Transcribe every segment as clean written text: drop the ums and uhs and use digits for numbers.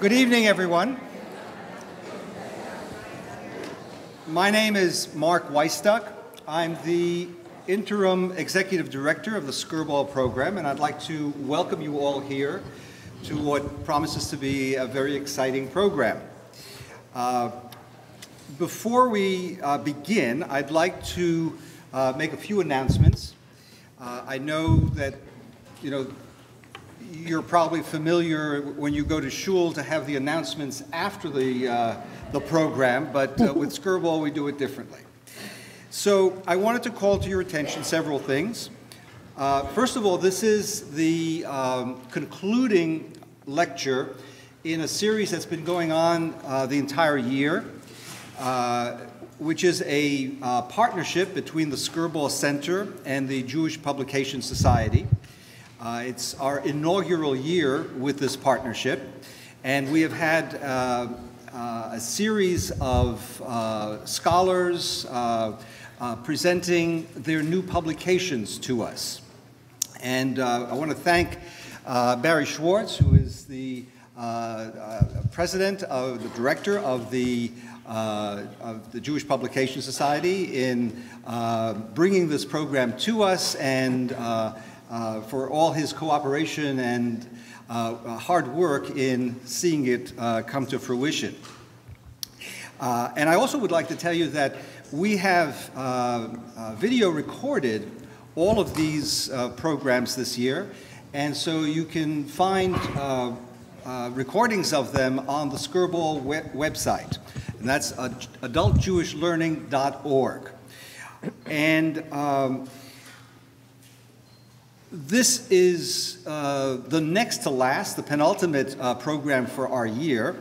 Good evening, everyone. My name is Mark Weisstuck. I'm the Interim Executive Director of the Skirball Program, and I'd like to welcome you all here to what promises to be a very exciting program. Before we begin, I'd like to make a few announcements. I know that, you're probably familiar when you go to shul to have the announcements after the program, but with Skirball we do it differently. So I wanted to call to your attention several things. First of all, this is the concluding lecture in a series that's been going on the entire year, which is a partnership between the Skirball Center and the Jewish Publication Society. It's our inaugural year with this partnership, and we have had a series of scholars presenting their new publications to us. And I want to thank Barry Schwartz, who is the president of the director of the Jewish Publication Society, in bringing this program to us, and for all his cooperation and hard work in seeing it come to fruition. And I also would like to tell you that we have video recorded all of these programs this year, and so you can find recordings of them on the Skirball website, and that's adultjewishlearning.org. And this is the next to last, the penultimate program for our year.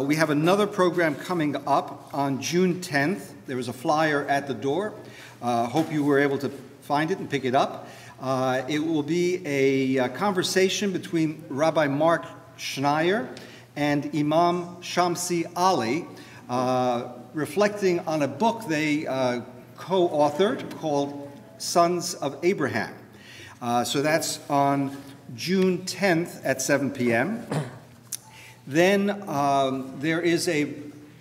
We have another program coming up on June 10th. There was a flyer at the door. Hope you were able to find it and pick it up. It will be a conversation between Rabbi Mark Schneier and Imam Shamsi Ali, reflecting on a book they co-authored called Sons of Abraham. So that's on June 10th at 7 p.m. Then there is a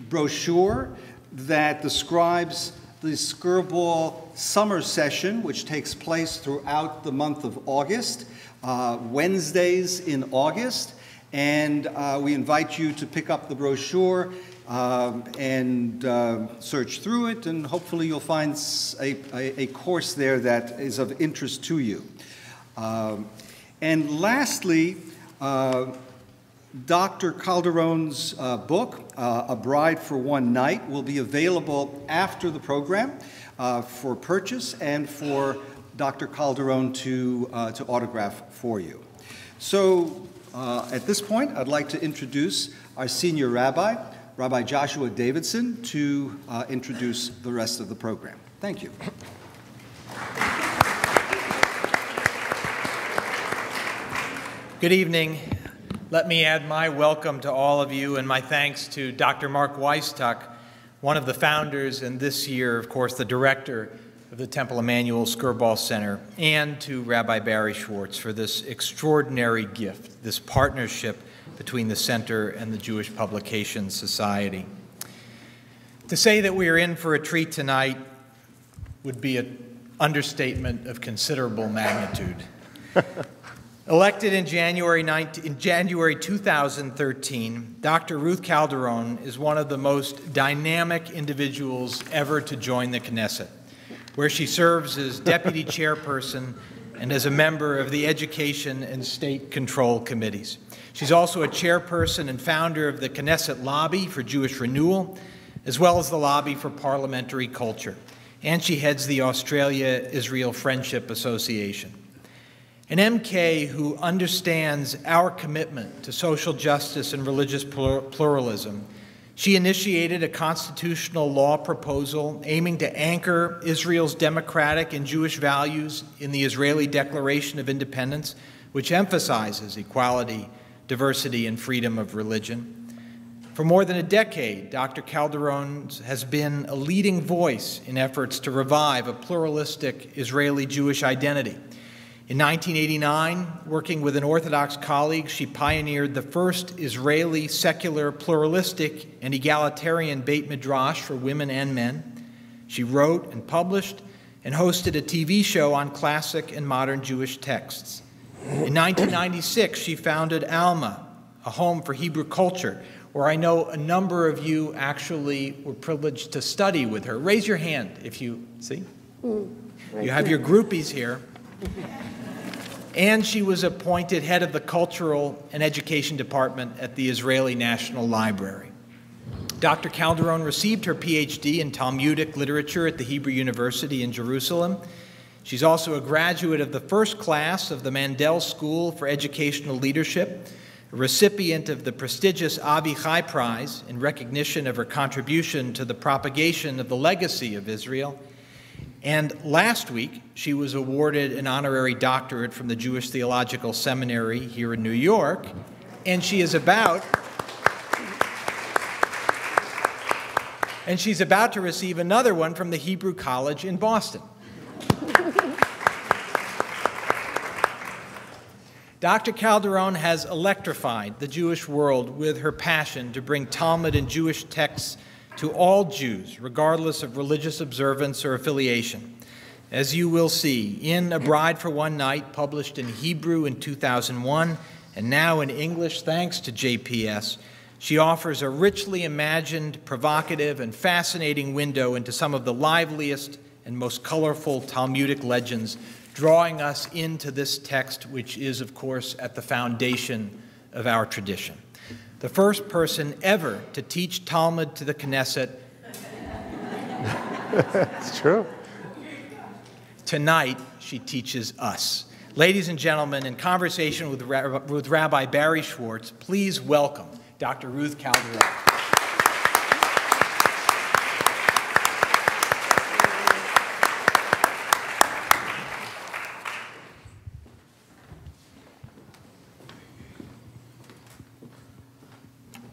brochure that describes the Skirball summer session, which takes place throughout the month of August, Wednesdays in August. And we invite you to pick up the brochure and search through it, and hopefully you'll find a course there that is of interest to you. And lastly, Dr. Calderon's book, A Bride for One Night, will be available after the program for purchase and for Dr. Calderon to autograph for you. So at this point, I'd like to introduce our senior rabbi, Rabbi Joshua Davidson, to introduce the rest of the program. Thank you. Good evening. Let me add my welcome to all of you and my thanks to Dr. Mark Weisstuck, one of the founders, and this year, of course, the director of the Temple Emanuel Skirball Center, and to Rabbi Barry Schwartz for this extraordinary gift, this partnership between the Center and the Jewish Publication Society. To say that we are in for a treat tonight would be an understatement of considerable magnitude. Elected in January 2013, Dr. Ruth Calderon is one of the most dynamic individuals ever to join the Knesset, where she serves as deputy chairperson and as a member of the Education and State Control Committees. She's also a chairperson and founder of the Knesset Lobby for Jewish Renewal, as well as the Lobby for Parliamentary Culture. And she heads the Australia-Israel Friendship Association. An MK who understands our commitment to social justice and religious pluralism, she initiated a constitutional law proposal aiming to anchor Israel's democratic and Jewish values in the Israeli Declaration of Independence, which emphasizes equality, diversity, and freedom of religion. For more than a decade, Dr. Calderon has been a leading voice in efforts to revive a pluralistic Israeli Jewish identity. In 1989, working with an Orthodox colleague, she pioneered the first Israeli secular, pluralistic, and egalitarian Beit Midrash for women and men. She wrote and published and hosted a TV show on classic and modern Jewish texts. In 1996, she founded Alma, a home for Hebrew culture, where I know a number of you actually were privileged to study with her. Raise your hand if you, see? Right, you have your groupies here. And she was appointed head of the Cultural and Education Department at the Israeli National Library. Dr. Calderon received her PhD in Talmudic literature at the Hebrew University in Jerusalem. She's also a graduate of the first class of the Mandel School for Educational Leadership, a recipient of the prestigious Abi Chai Prize in recognition of her contribution to the propagation of the legacy of Israel. And last week, she was awarded an honorary doctorate from the Jewish Theological Seminary here in New York, and she's about to receive another one from the Hebrew College in Boston. Dr. Calderon has electrified the Jewish world with her passion to bring Talmud and Jewish texts to all Jews, regardless of religious observance or affiliation. As you will see, in A Bride for One Night, published in Hebrew in 2001, and now in English, thanks to JPS, she offers a richly imagined, provocative, and fascinating window into some of the liveliest and most colorful Talmudic legends, drawing us into this text, which is, of course, at the foundation of our tradition. The first person ever to teach Talmud to the Knesset. It's true. Tonight, she teaches us. Ladies and gentlemen, in conversation with Rabbi Barry Schwartz, please welcome Dr. Ruth Calderon.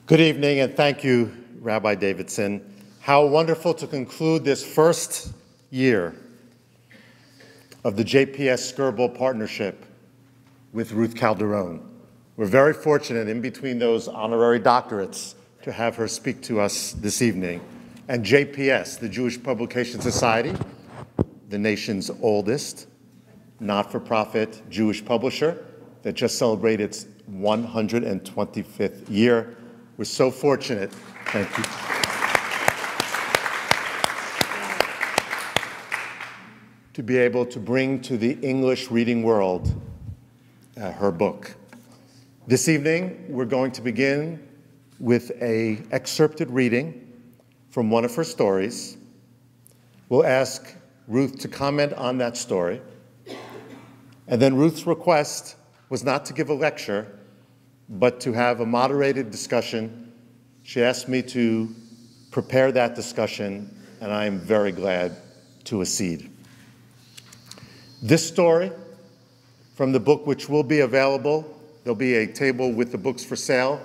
Good evening, and thank you, Rabbi Davidson. How wonderful to conclude this first year of the JPS Skirball partnership with Ruth Calderon. We're very fortunate, in between those honorary doctorates, to have her speak to us this evening. And JPS, the Jewish Publication Society, the nation's oldest not-for-profit Jewish publisher that just celebrated its 125th year. We're so fortunate. Thank you. To be able to bring to the English reading world her book. This evening, we're going to begin with an excerpted reading from one of her stories. We'll ask Ruth to comment on that story. And then Ruth's request was not to give a lecture, but to have a moderated discussion. She asked me to prepare that discussion, and I am very glad to accede. This story from the book, which will be available, there'll be a table with the books for sale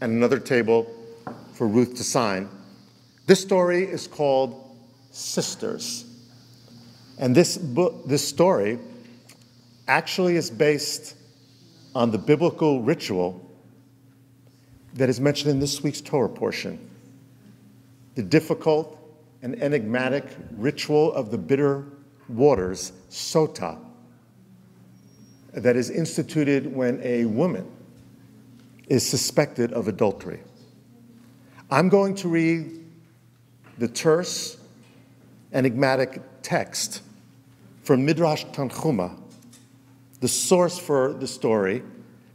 and another table for Ruth to sign. This story is called Sisters. And this story actually is based on the biblical ritual that is mentioned in this week's Torah portion, the difficult and enigmatic ritual of the bitter waters, sotah, that is instituted when a woman is suspected of adultery. I'm going to read the terse, enigmatic text from Midrash Tanchuma, the source for the story,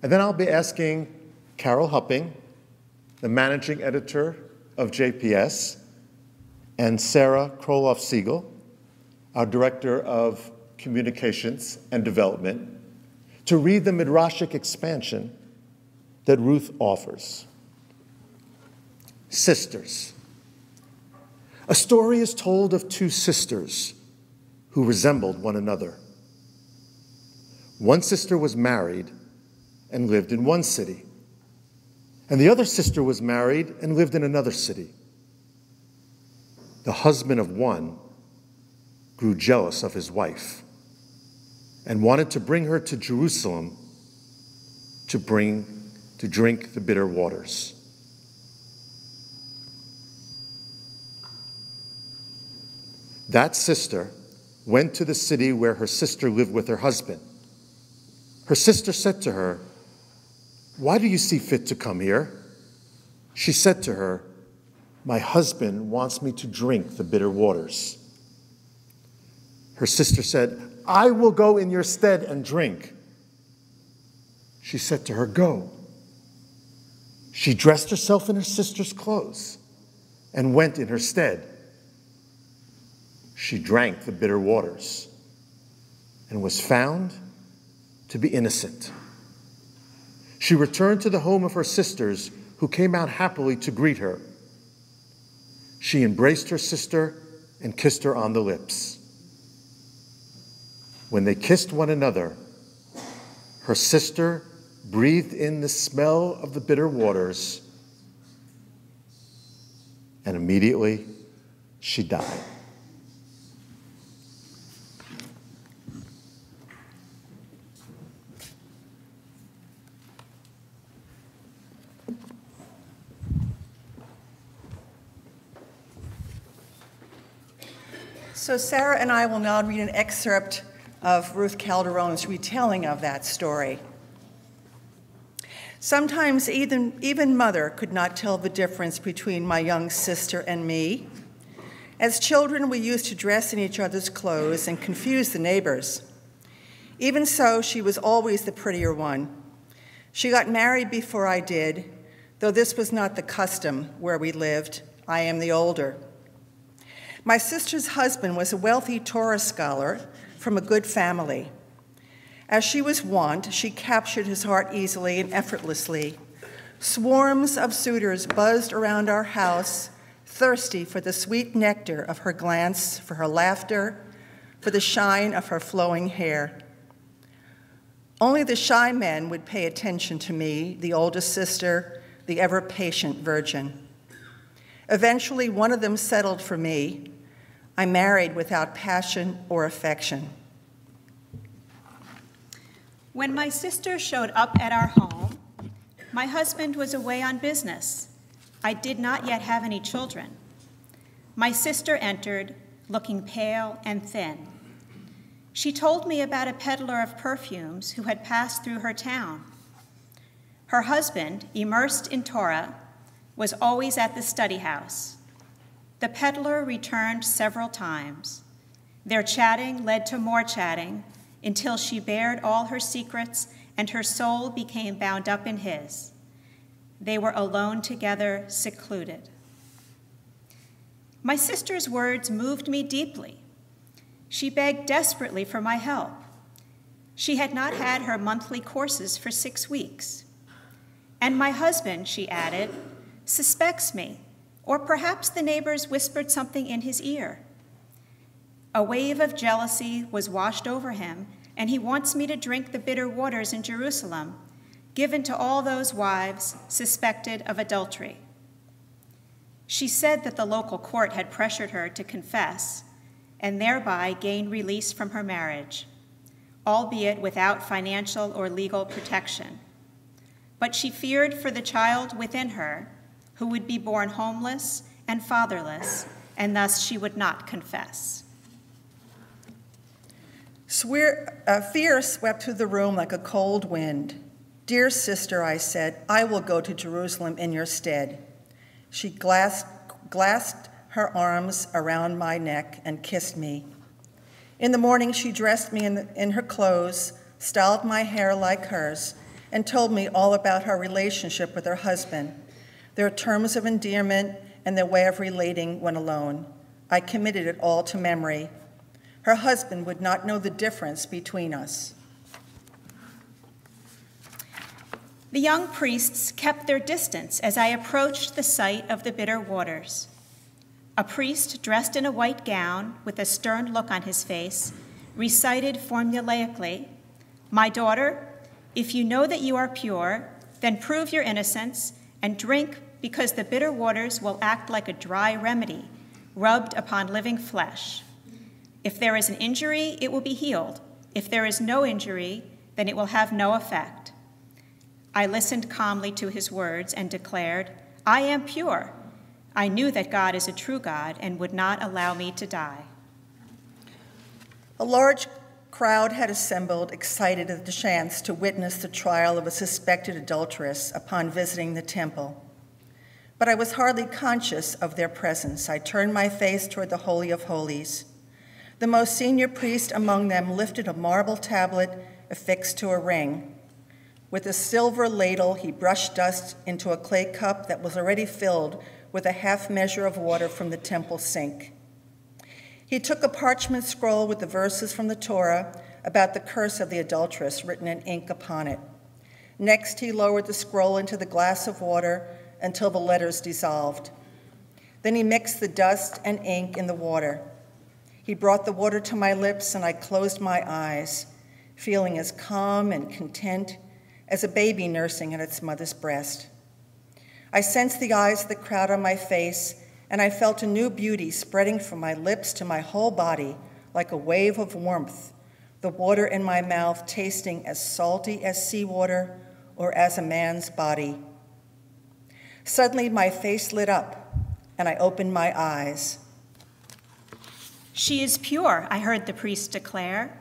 and then I'll be asking Carol Hupping, the managing editor of JPS, and Sarah Kroloff-Siegel, our director of communications and development, to read the Midrashic expansion that Ruth offers. Sisters. A story is told of two sisters who resembled one another. One sister was married and lived in one city, and the other sister was married and lived in another city. The husband of one grew jealous of his wife and wanted to bring her to Jerusalem to drink the bitter waters. That sister went to the city where her sister lived with her husband. Her sister said to her, "Why do you see fit to come here?" She said to her, "My husband wants me to drink the bitter waters." Her sister said, "I will go in your stead and drink." She said to her, "Go." She dressed herself in her sister's clothes and went in her stead. She drank the bitter waters and was found to be innocent. She returned to the home of her sisters, who came out happily to greet her. She embraced her sister and kissed her on the lips. When they kissed one another, her sister breathed in the smell of the bitter waters, and immediately she died. So Sarah and I will now read an excerpt of Ruth Calderon's retelling of that story. "Sometimes even mother could not tell the difference between my young sister and me. As children, we used to dress in each other's clothes and confuse the neighbors. Even so, she was always the prettier one. She got married before I did, though this was not the custom where we lived. I am the older. My sister's husband was a wealthy Torah scholar from a good family. As she was wont, she captured his heart easily and effortlessly. Swarms of suitors buzzed around our house, thirsty for the sweet nectar of her glance, for her laughter, for the shine of her flowing hair. Only the shy men would pay attention to me, the oldest sister, the ever-patient virgin. Eventually, one of them settled for me. I married without passion or affection." "When my sister showed up at our home, my husband was away on business. I did not yet have any children. My sister entered, looking pale and thin. She told me about a peddler of perfumes who had passed through her town. Her husband, immersed in Torah, was always at the study house. The peddler returned several times. Their chatting led to more chatting until she bared all her secrets and her soul became bound up in his. They were alone together, secluded. My sister's words moved me deeply. She begged desperately for my help. She had not had her monthly courses for 6 weeks. And my husband, she added, suspects me. Or perhaps the neighbors whispered something in his ear. A wave of jealousy was washed over him, and he wants me to drink the bitter waters in Jerusalem, given to all those wives suspected of adultery." She said that the local court had pressured her to confess and thereby gain release from her marriage, albeit without financial or legal protection. But she feared for the child within her, who would be born homeless and fatherless, and thus she would not confess. Fear swept through the room like a cold wind. "Dear sister," I said, "I will go to Jerusalem in your stead." She clasped her arms around my neck and kissed me. In the morning, she dressed me in her clothes, styled my hair like hers, and told me all about her relationship with her husband, their terms of endearment, and their way of relating when alone. I committed it all to memory. Her husband would not know the difference between us." The young priests kept their distance as I approached the site of the bitter waters. A priest dressed in a white gown with a stern look on his face recited formulaically, "My daughter, if you know that you are pure, then prove your innocence and drink, because the bitter waters will act like a dry remedy rubbed upon living flesh. If there is an injury, it will be healed, If there is no injury, then it will have no effect. I listened calmly to his words and declared, I am pure. I knew that God is a true God and would not allow me to die. A large crowd had assembled, excited at the chance to witness the trial of a suspected adulteress upon visiting the temple. But I was hardly conscious of their presence. I turned my face toward the Holy of Holies. The most senior priest among them lifted a marble tablet affixed to a ring. With a silver ladle, he brushed dust into a clay cup that was already filled with a half measure of water from the temple sink. He took a parchment scroll with the verses from the Torah about the curse of the adulteress written in ink upon it. Next, he lowered the scroll into the glass of water until the letters dissolved. Then he mixed the dust and ink in the water. He brought the water to my lips, and I closed my eyes, feeling as calm and content as a baby nursing at its mother's breast. I sensed the eyes of the crowd on my face, and I felt a new beauty spreading from my lips to my whole body like a wave of warmth, the water in my mouth tasting as salty as seawater or as a man's body. Suddenly, my face lit up, and I opened my eyes. She is pure, I heard the priest declare.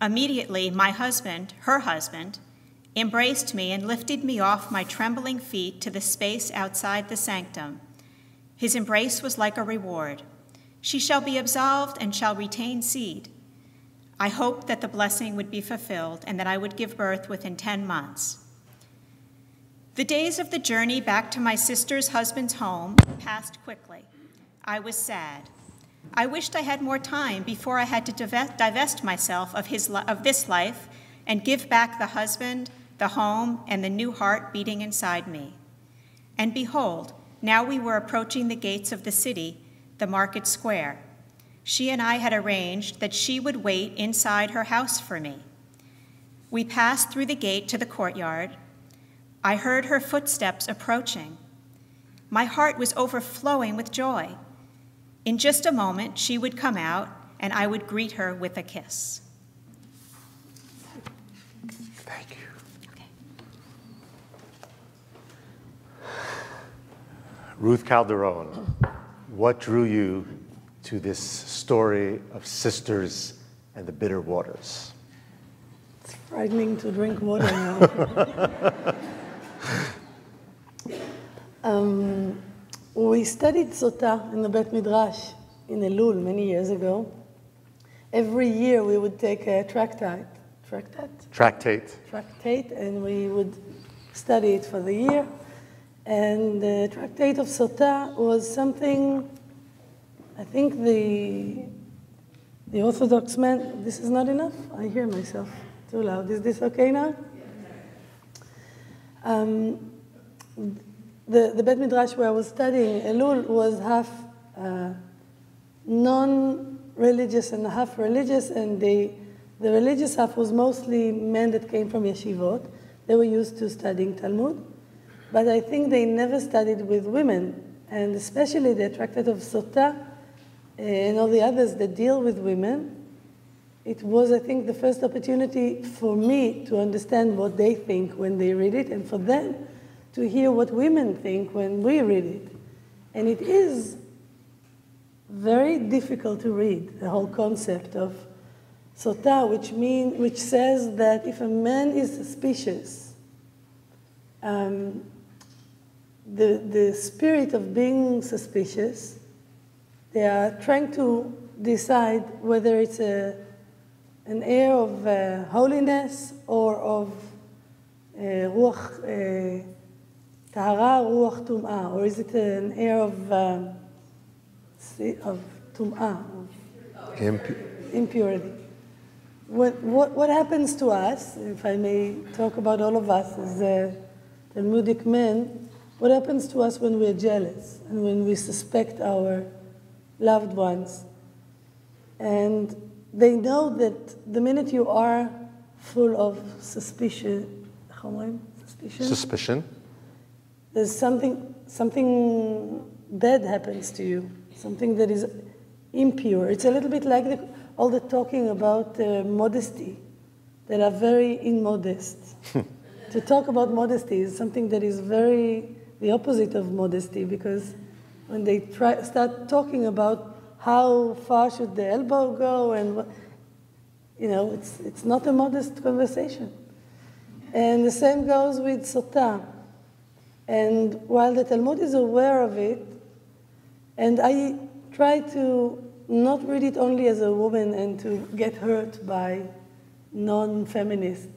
Immediately, my husband, her husband, embraced me and lifted me off my trembling feet to the space outside the sanctum. His embrace was like a reward. She shall be absolved and shall retain seed. I hoped that the blessing would be fulfilled and that I would give birth within 10 months. The days of the journey back to my sister's husband's home passed quickly. I was sad. I wished I had more time before I had to divest myself of this life and give back the husband, the home, and the new heart beating inside me. And behold, now we were approaching the gates of the city, the market square. She and I had arranged that she would wait inside her house for me. We passed through the gate to the courtyard. I heard her footsteps approaching. My heart was overflowing with joy. In just a moment, she would come out, and I would greet her with a kiss. Thank you. Okay. Ruth Calderon, what drew you to this story of sisters and the bitter waters? It's frightening to drink water now. We studied Sotah in the Beit Midrash in Elul many years ago. Every year we would take a tractate, and we would study it for the year. And the tractate of Sotah was something, I think the Orthodox man, this is not enough? I hear myself too loud. Is this okay now? The Beit Midrash where I was studying, Elul, was half non-religious and half religious, and the religious half was mostly men that came from yeshivot. They were used to studying Talmud, but I think they never studied with women, and especially the Tractate of Sotah and all the others that deal with women. It was, I think, the first opportunity for me to understand what they think when they read it, and for them to hear what women think when we read it. And it is very difficult to read, the whole concept of Sotah, which says that if a man is suspicious, the spirit of being suspicious, they are trying to decide whether it's an air of holiness or of ruach, Tahara ruach tum'ah, or is it an air of tum'ah, impurity? What happens to us, if I may talk about all of us as Talmudic men, what happens to us when we're jealous and when we suspect our loved ones? And they know that the minute you are full of suspicion, there's something bad happens to you, something that is impure. It's a little bit like all the talking about modesty, that are very immodest. To talk about modesty is something that is very the opposite of modesty, because when they start talking about how far should the elbow go and, you know, it's not a modest conversation. And the same goes with sotah. And while the Talmud is aware of it, and I try to not read it only as a woman and to get hurt by non-feminist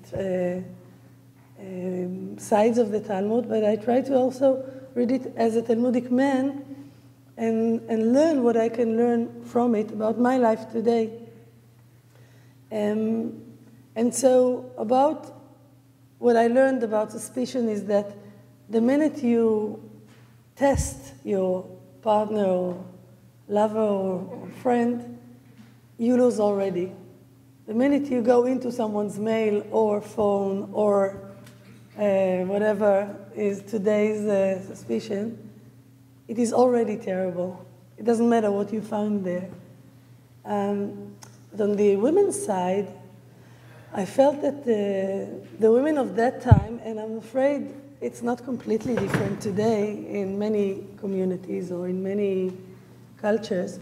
sides of the Talmud, but I try to also read it as a Talmudic man and learn what I can learn from it about my life today. And so about what I learned about suspicion is that the minute you test your partner or lover or friend, you lose already. The minute you go into someone's mail or phone or whatever is today's suspicion, it is already terrible. It doesn't matter what you found there. But on the women's side, I felt that the women of that time, and I'm afraid it's not completely different today in many communities or in many cultures,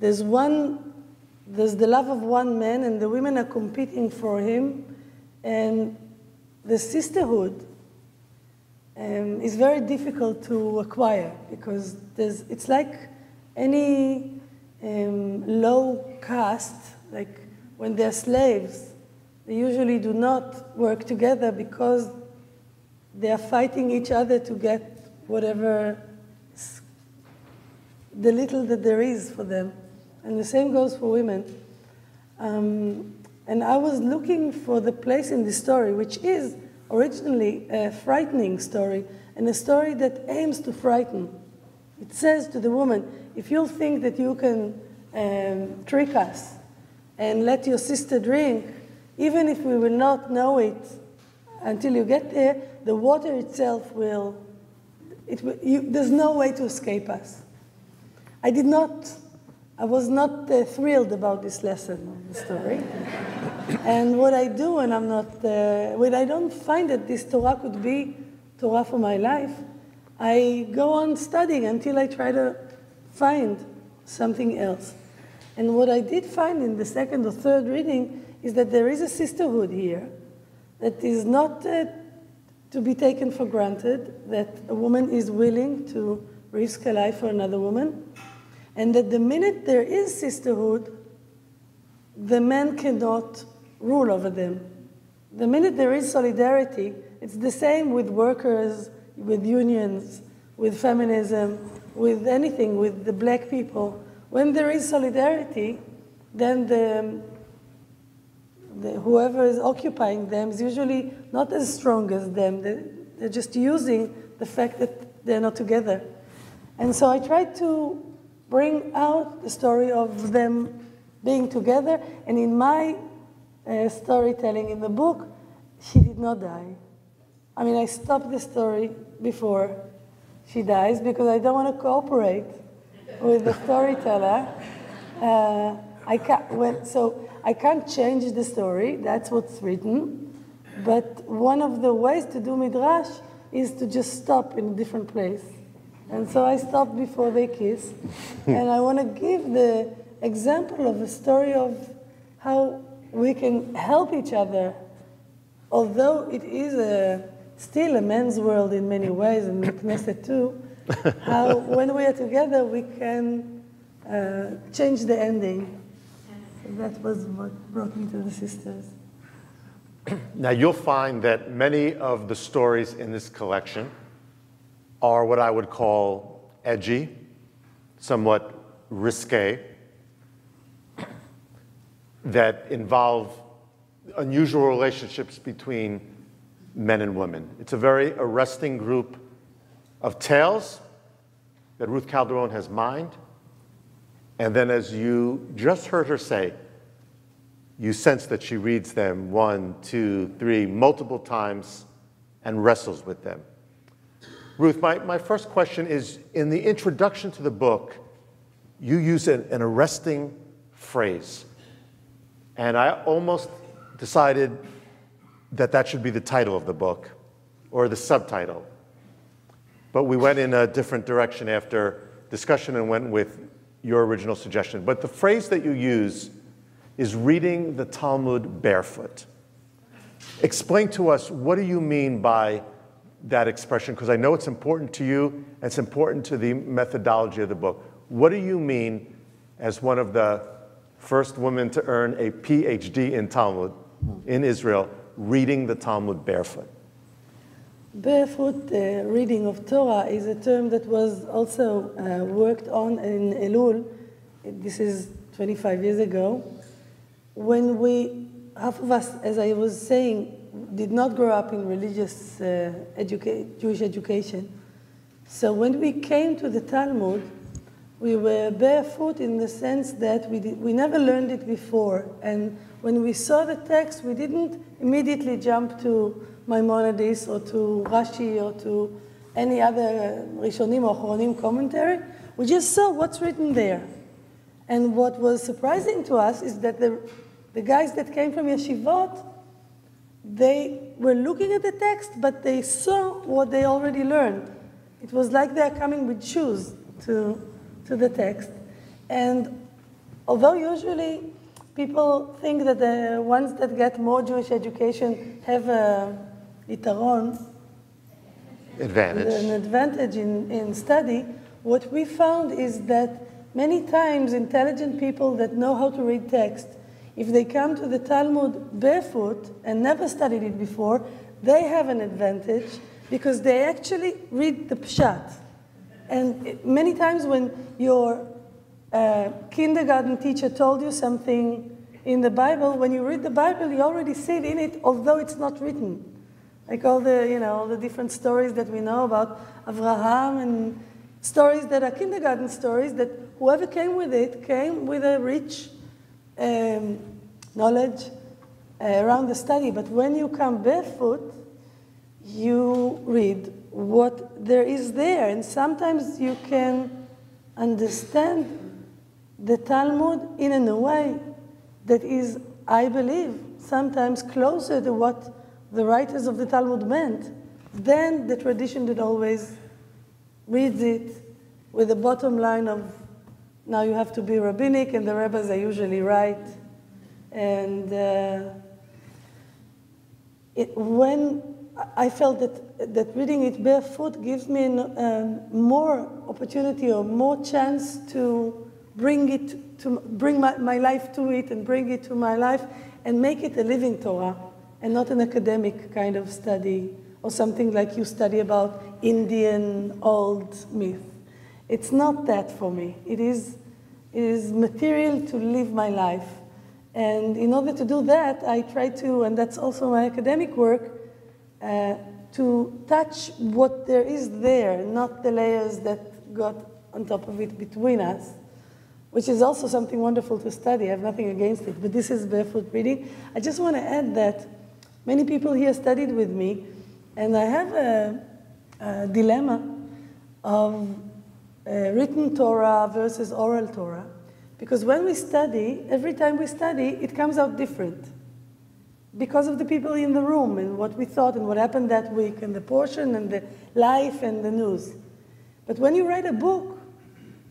there's the love of one man, and the women are competing for him, and the sisterhood is very difficult to acquire, because it's like any low caste, like when they're slaves, they usually do not work together because they are fighting each other to get whatever the little that there is for them. And the same goes for women. And I was looking for the place in the story, which is originally a frightening story, and a story that aims to frighten. It says to the woman, if you think that you can trick us and let your sister drink, even if we will not know it until you get there, the water itself there's no way to escape us. I was not thrilled about this lesson of the story. And what I do when I'm not, when I don't find that this Torah could be Torah for my life, I go on studying until I try to find something else. And what I did find in the second or third reading is that there is a sisterhood here that is not to be taken for granted, that a woman is willing to risk her life for another woman, and that the minute there is sisterhood, the men cannot rule over them. The minute there is solidarity, it's the same with workers, with unions, with feminism, with anything, with the black people. When there is solidarity, then whoever is occupying them is usually not as strong as them. They're just using the fact that they're not together. And so I tried to bring out the story of them being together. And in my storytelling in the book, she did not die. I mean, I stopped the story before she dies because I don't want to cooperate with the storyteller. So I can't change the story. That's what's written. But one of the ways to do Midrash is to just stop in a different place. And so I stopped before they kiss. And I want to give the example of a story of how we can help each other, although it is still a men's world in many ways, and the Knesset too, how when we are together, we can change the ending. So that was what brought me to the sisters. Now, you'll find that many of the stories in this collection are what I would call edgy, somewhat risque, that involve unusual relationships between men and women. It's a very arresting group of tales that Ruth Calderon has mined. And then, as you just heard her say, you sense that she reads them 1, 2, 3, multiple times and wrestles with them. Ruth, my first question is, in the introduction to the book, you use an arresting phrase. And I almost decided that that should be the title of the book or the subtitle. But we went in a different direction after discussion and went with your original suggestion. But the phrase that you use is reading the Talmud barefoot. Explain to us, what do you mean by that expression? Because I know it's important to you, and it's important to the methodology of the book. What do you mean as one of the first women to earn a PhD in Talmud in Israel, reading the Talmud barefoot? Barefoot reading of Torah is a term that was also worked on in Elul. This is 25 years ago. When we, half of us, as I was saying, did not grow up in religious Jewish education. So when we came to the Talmud, we were barefoot in the sense that we never learned it before. And when we saw the text, we didn't immediately jump to Maimonides or to Rashi or to any other Rishonim or Choronim commentary. We just saw what's written there. And what was surprising to us is that the guys that came from Yeshivot, they were looking at the text, but they saw what they already learned. It was like they are coming with shoes to the text. And although usually people think that the ones that get more Jewish education have a yitaron, an advantage in study, what we found is that many times intelligent people that know how to read text, if they come to the Talmud barefoot and never studied it before, they have an advantage because they actually read the pshat. And many times when you're kindergarten teacher told you something in the Bible, when you read the Bible, you already see it in it, although it's not written. Like all the, you know, all the different stories that we know about Avraham and stories that are kindergarten stories that whoever came with it came with a rich knowledge around the study. But when you come barefoot, you read what there is there. And sometimes you can understand the Talmud in a new way that is, I believe, sometimes closer to what the writers of the Talmud meant than the tradition that always reads it with the bottom line of, now you have to be rabbinic, and the rabbis are usually right. And when I felt that reading it barefoot gives me more opportunity or more chance to bring my life to it and bring it to my life and make it a living Torah and not an academic kind of study or something like you study about Indian old myth. It's not that for me. It is material to live my life. And in order to do that, I try to, and that's also my academic work, to touch what there is there, not the layers that got on top of it between us, which is also something wonderful to study. I have nothing against it, but this is barefoot reading. I just want to add that many people here studied with me, and I have a dilemma of written Torah versus oral Torah, because when we study, every time we study, it comes out different because of the people in the room and what we thought and what happened that week and the portion and the life and the news. But when you write a book,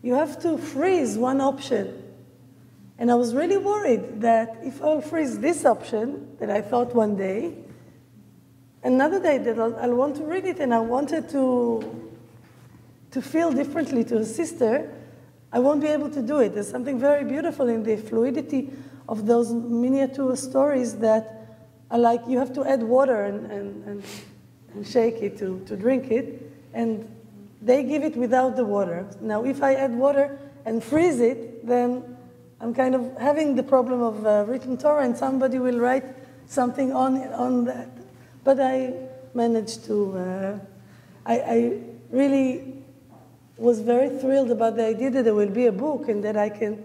you have to freeze one option. And I was really worried that if I'll freeze this option that I thought one day, another day that I'll want to read it and I wanted to feel differently to a sister, I won't be able to do it. There's something very beautiful in the fluidity of those miniature stories that are like you have to add water and shake it to drink it. And they give it without the water. Now, if I add water and freeze it, then I'm kind of having the problem of written Torah, and somebody will write something on that. But I managed to, I really was very thrilled about the idea that there will be a book and that I can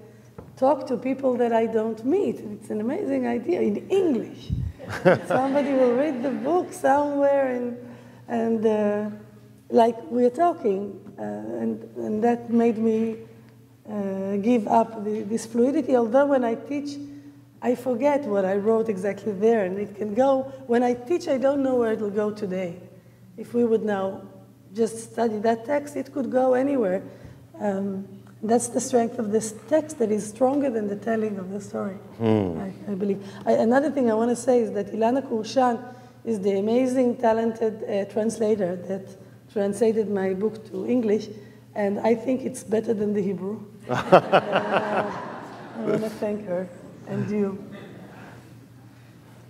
talk to people that I don't meet. It's an amazing idea in English. Somebody will read the book somewhere and like we're talking, and that made me give up this fluidity, although when I teach, I forget what I wrote exactly there, and it can go. When I teach, I don't know where it will go today. If we would now just study that text, it could go anywhere. That's the strength of this text that is stronger than the telling of the story, I believe. Another thing I want to say is that Ilana Kurshan is the amazing, talented translator that translated my book to English, and I think it's better than the Hebrew. I want to thank her and you.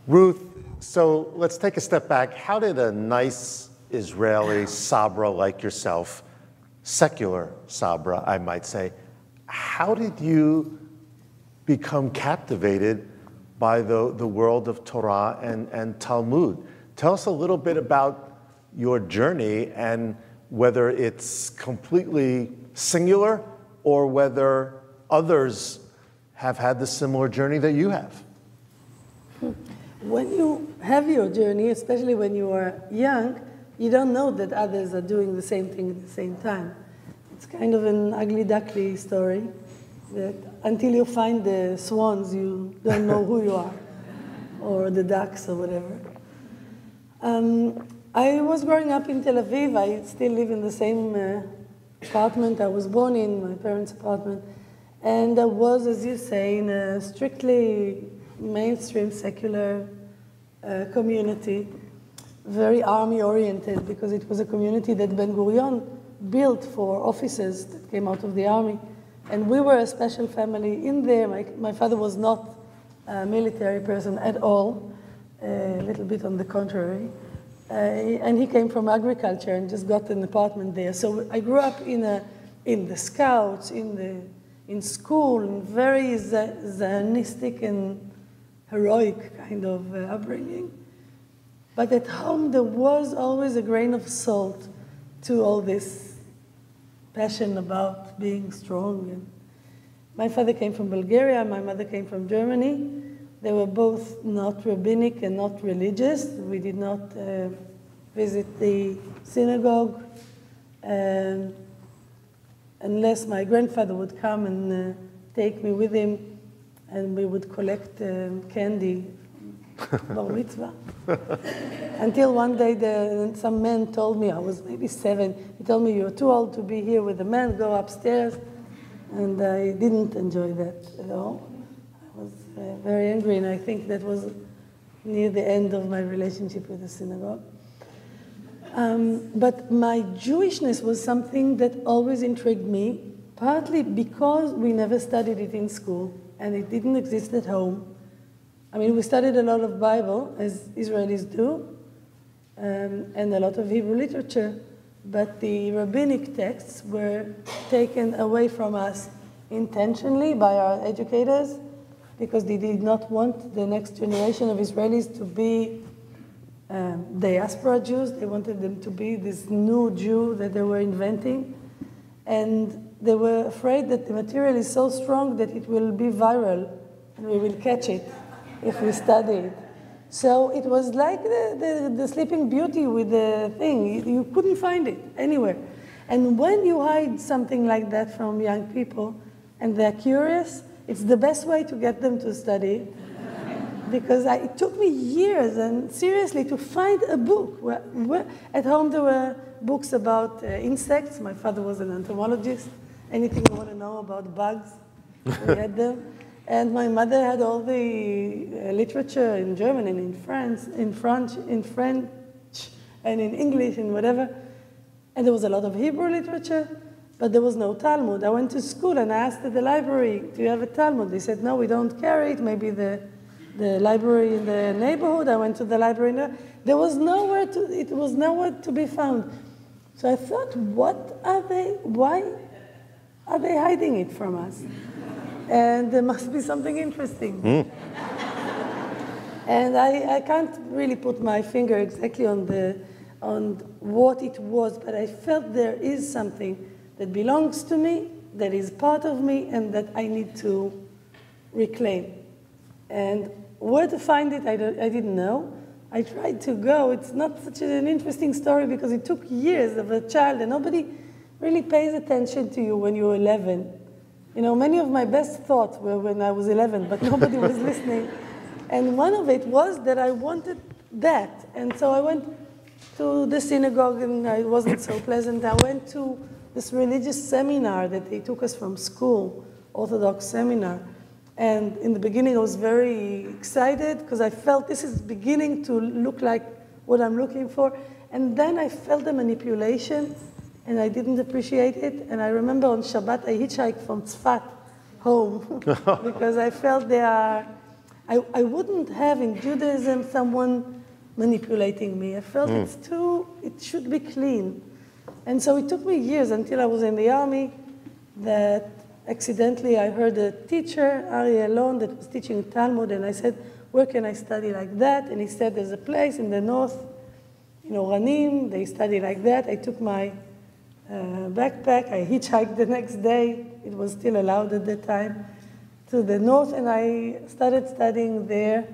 Ruth, so let's take a step back. How did a nice Israeli sabra like yourself, secular sabra, I might say, how did you become captivated by the world of Torah and Talmud? Tell us a little bit about your journey and whether it's completely singular or whether others have had the similar journey that you have. When you have your journey, especially when you are young, you don't know that others are doing the same thing at the same time. It's kind of an ugly-duckly story that until you find the swans, you don't know who you are, or the ducks, or whatever. I was growing up in Tel Aviv. I still live in the same apartment I was born in, my parents' apartment. And I was, as you say, in a strictly mainstream secular community, very army-oriented, because it was a community that Ben-Gurion built for officers that came out of the army. And we were a special family in there. My father was not a military person at all, a little bit on the contrary. And he came from agriculture and just got an apartment there. So I grew up in the scouts, in school, in very Zionistic and heroic kind of upbringing. But at home, there was always a grain of salt to all this passion about being strong. And my father came from Bulgaria, my mother came from Germany. They were both not rabbinic and not religious. We did not visit the synagogue unless my grandfather would come and take me with him, and we would collect candy. Bar mitzvah. Until one day some man told me, I was maybe 7, he told me, you're too old to be here with a man, go upstairs. And I didn't enjoy that at all. I was very angry, and I think that was near the end of my relationship with the synagogue. But my Jewishness was something that always intrigued me, partly because we never studied it in school, and it didn't exist at home. I mean, we studied a lot of Bible, as Israelis do, and a lot of Hebrew literature, but the rabbinic texts were taken away from us intentionally by our educators because they did not want the next generation of Israelis to be diaspora Jews. They wanted them to be this new Jew that they were inventing, and they were afraid that the material is so strong that it will be viral and we will catch it if we studied. So it was like the Sleeping Beauty with the thing. You couldn't find it anywhere. And when you hide something like that from young people and they're curious, it's the best way to get them to study. Because it took me years, and seriously, to find a book. At home there were books about insects. My father was an entomologist. Anything you want to know about bugs, we had them. And my mother had all the literature in German and in French, and in English and whatever. And there was a lot of Hebrew literature, but there was no Talmud. I went to school and I asked at the library, do you have a Talmud? They said, no, we don't carry it. Maybe the library in the neighborhood. I went to the library. There was nowhere to, it was nowhere to be found. So I thought, what are they, why are they hiding it from us? And there must be something interesting. And I can't really put my finger exactly on what it was, but I felt there is something that belongs to me, that is part of me, and that I need to reclaim. And where to find it, I didn't know. I tried to go. It's not such an interesting story because it took years of a child, and nobody really pays attention to you when you're 11. You know, many of my best thoughts were when I was 11, but nobody was listening. And one of it was that I wanted that. And so I went to the synagogue, and it wasn't so pleasant. I went to this religious seminar that they took us from school, Orthodox seminar. And in the beginning, I was very excited because I felt this is beginning to look like what I'm looking for. And then I felt the manipulation, and I didn't appreciate it. And I remember on Shabbat, I hitchhiked from Tzfat home because I felt there are... I wouldn't have in Judaism someone manipulating me. I felt it should be clean. And so it took me years until I was in the army that accidentally I heard a teacher, Ari Elon, that was teaching Talmud, and I said, where can I study like that? And he said, there's a place in the north, in Oranim, they study like that. I took my backpack, I hitchhiked the next day. It was still allowed at that time. To the north, and I started studying there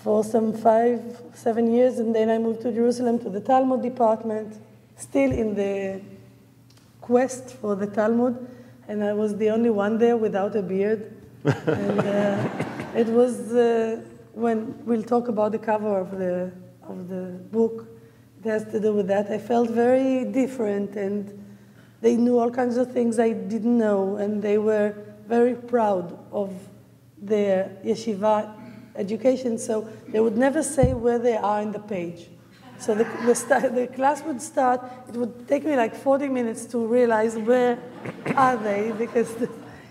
for some 5-7 years, and then I moved to Jerusalem to the Talmud department, still in the quest for the Talmud, and I was the only one there without a beard. And it was when we'll talk about the cover of the book. It has to do with that. I felt very different, and they knew all kinds of things I didn't know, and they were very proud of their yeshiva education, so they would never say where they are in the page. So the class would start, it would take me like 40 minutes to realize where are they, because,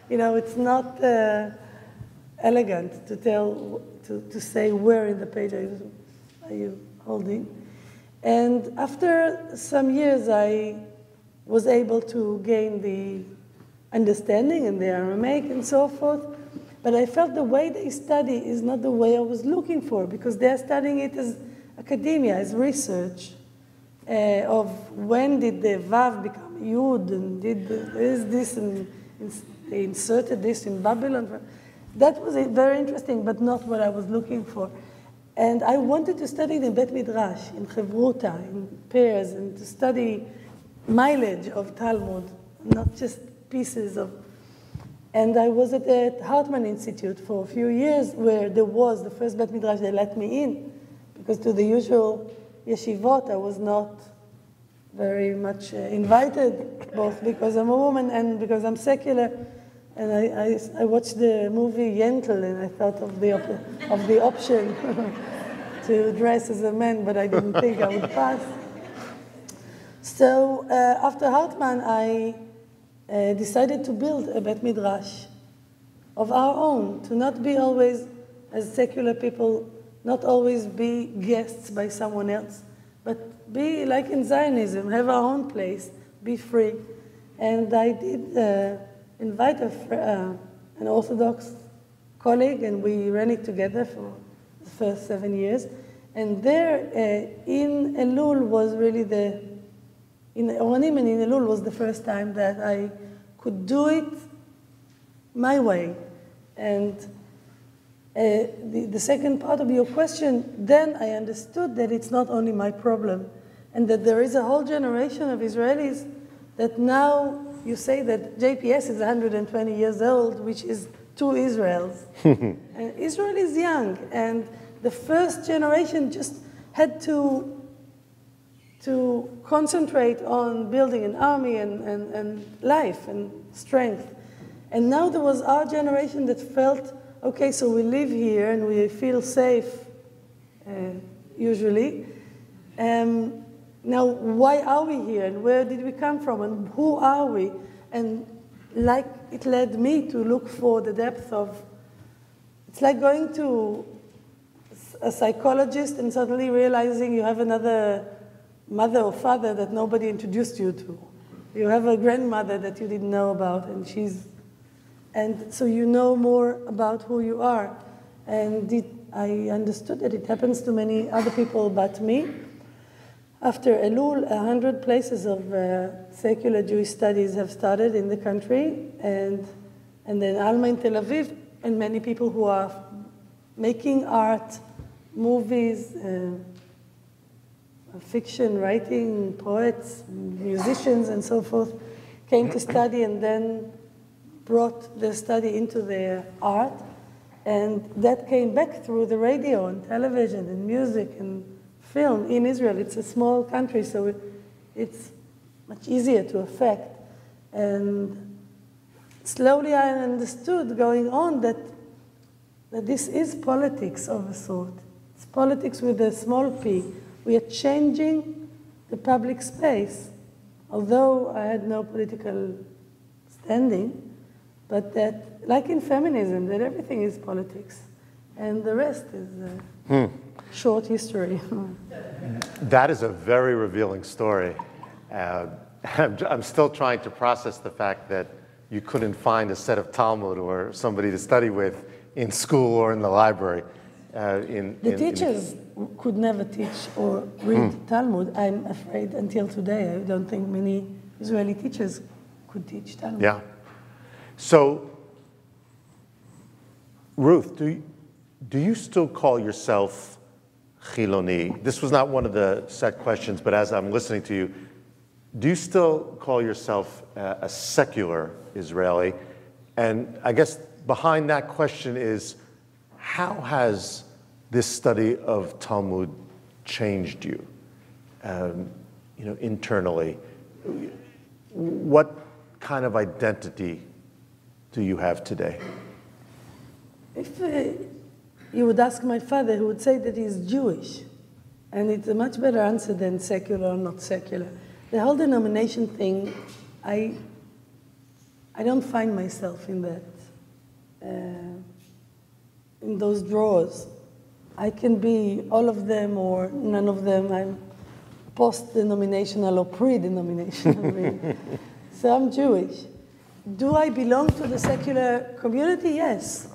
you know, it's not elegant to say where in the page are you holding. And after some years, I was able to gain the understanding in the Aramaic and so forth. But I felt the way they study is not the way I was looking for, because they're studying it as academia, as research, of when did the Vav become Yud, and did this, and they inserted this in Babylon. That was very interesting, but not what I was looking for. And I wanted to study in Beit Midrash, in Chevruta, in pairs, and to study mileage of Talmud, not just pieces of, and I was at the Hartman Institute for a few years, where there was the first Beit Midrash they let me in, because to the usual yeshivot I was not very much invited, both because I'm a woman and because I'm secular, and I watched the movie Yentl, and I thought of the option to dress as a man, but I didn't think I would pass. So after Hartman, I decided to build a Beit Midrash of our own, to not be always, as secular people, not always be guests by someone else, but be like in Zionism, have our own place, be free. And I did invite an Orthodox colleague, and we ran it together for the first 7 years. And there in Elul was really the... In Oranim and in Elul was the first time that I could do it my way. And the second part of your question, then I understood that it's not only my problem, and that there is a whole generation of Israelis that now you say that JPS is 120 years old, which is 2 Israels. And Israel is young, and the first generation just had to concentrate on building an army and life and strength. And now there was our generation that felt, okay, so we live here and we feel safe, usually. Now, why are we here, and where did we come from, and who are we? And like it led me to look for the depth of, it's like going to a psychologist and suddenly realizing you have another mother or father that nobody introduced you to. You have a grandmother that you didn't know about, and so you know more about who you are. And I understood that it happens to many other people but me. After Elul, 100 places of secular Jewish studies have started in the country, and then Alma in Tel Aviv, and many people who are making art, movies, fiction, writing, poets, musicians, and so forth, came to study, and then brought the study into their art, and that came back through the radio and television and music and film in Israel. It's a small country, so it's much easier to affect. And slowly I understood going on that this is politics of a sort. It's politics with a small p. We are changing the public space. Although I had no political standing, but that, like in feminism, that everything is politics, and the rest is short history. That is a very revealing story. I'm still trying to process the fact that you couldn't find a set of Talmud or somebody to study with in school or in the library. The teachers could never teach or read Talmud, I'm afraid, until today. I don't think many Israeli teachers could teach Talmud. Yeah. So, Ruth, do you still call yourself Chiloni? This was not one of the set questions, but as I'm listening to you, do you still call yourself a secular Israeli? And I guess behind that question is, how has this study of Talmud changed you, internally? What kind of identity do you have today? If you would ask my father, he would say that he's Jewish. And it's a much better answer than secular or not secular. The whole denomination thing, I don't find myself in that. In those drawers. I can be all of them or none of them. I'm post-denominational or pre-denominational, really. So I'm Jewish. Do I belong to the secular community? Yes.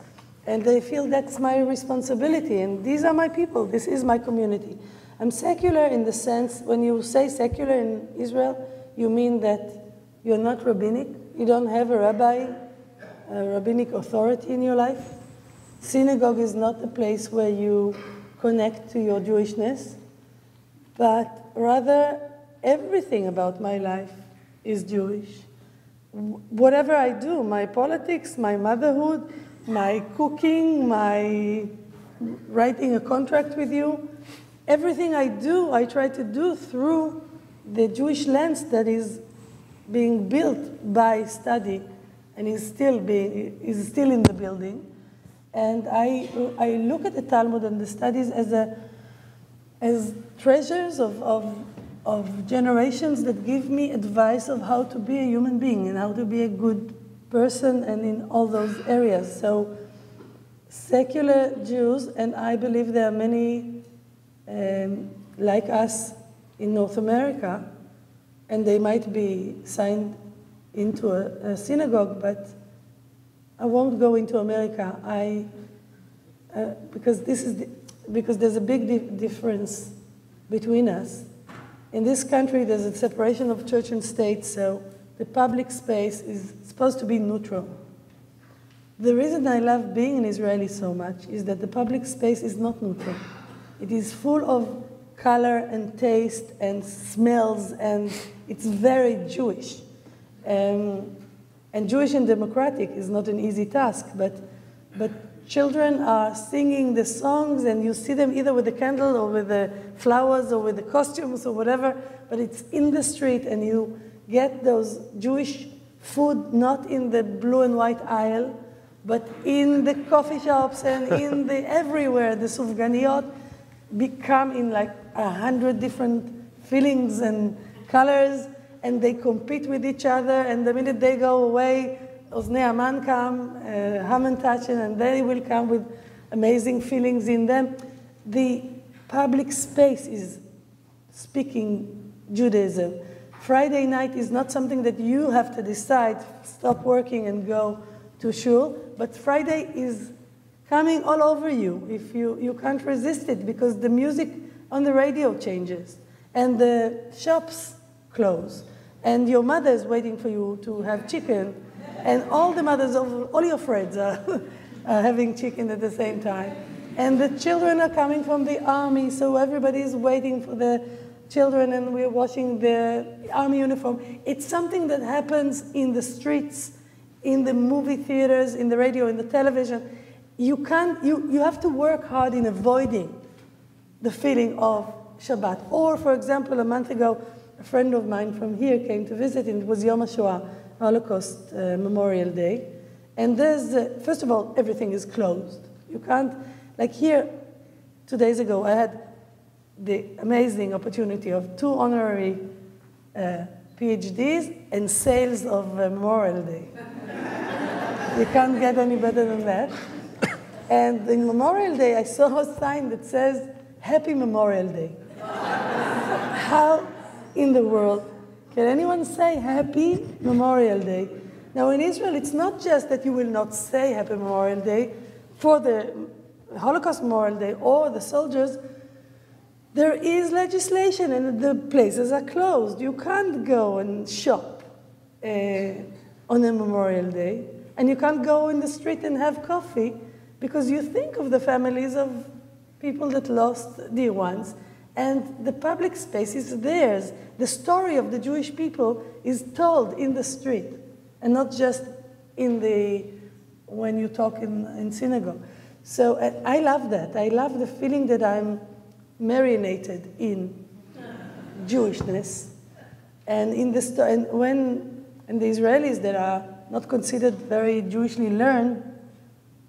And I feel that's my responsibility. And these are my people. This is my community. I'm secular in the sense, when you say secular in Israel, you mean that you're not rabbinic. You don't have a rabbi, a rabbinic authority in your life. Synagogue is not a place where you connect to your Jewishness, but rather everything about my life is Jewish. Whatever I do, my politics, my motherhood, my cooking, my writing a contract with you, everything I do, I try to do through the Jewish lens that is being built by study and is still in the building. And I look at the Talmud and the studies as treasures of generations that give me advice of how to be a human being and how to be a good person and in all those areas. So secular Jews, and I believe there are many like us in North America, and they might be signed into a synagogue, but I won't go into America. Because there's a big difference between us. In this country, there's a separation of church and state, so the public space is supposed to be neutral. The reason I love being an Israeli so much is that the public space is not neutral. It is full of color and taste and smells, and it's very Jewish. And Jewish and democratic is not an easy task, but children are singing the songs, and you see them either with a candle or with the flowers or with the costumes or whatever, but it's in the street, and you get those Jewish food not in the blue and white aisle, but in the coffee shops and in the everywhere. The sufganiyot become in like 100 different fillings and colors, and they compete with each other, and the minute they go away, Oznei Aman come, Haman Tachin, and they will come with amazing feelings in them. The public space is speaking Judaism. Friday night is not something that you have to decide, stop working and go to shul, but Friday is coming all over you. If you can't resist it, because the music on the radio changes, and the shops close, and your mother is waiting for you to have chicken, and all the mothers of all your friends are having chicken at the same time, and the children are coming from the army, so everybody is waiting for the children, and we're washing the army uniform. It's something that happens in the streets in the movie theaters, in the radio, in the television. You can't, you have to work hard in avoiding the feeling of Shabbat. Or, for example, a month ago, a friend of mine from here came to visit, and it was Yom HaShoah, Holocaust Memorial Day. And there's, first of all, everything is closed. You can't, like here, 2 days ago, I had the amazing opportunity of 2 honorary PhDs and sales of Memorial Day. You can't get any better than that. And in Memorial Day, I saw a sign that says, Happy Memorial Day. How in the world can anyone say Happy Memorial Day? Now in Israel, it's not just that you will not say Happy Memorial Day for the Holocaust Memorial Day or the soldiers. There is legislation and the places are closed. You can't go and shop on a Memorial Day, and you can't go in the street and have coffee because you think of the families of people that lost dear ones, and the public space is theirs. The story of the Jewish people is told in the street and not just in the, when you talk in synagogue. So I love that. I love the feeling that I'm marinated in Jewishness. And in the and the Israelis that are not considered very Jewishly learned,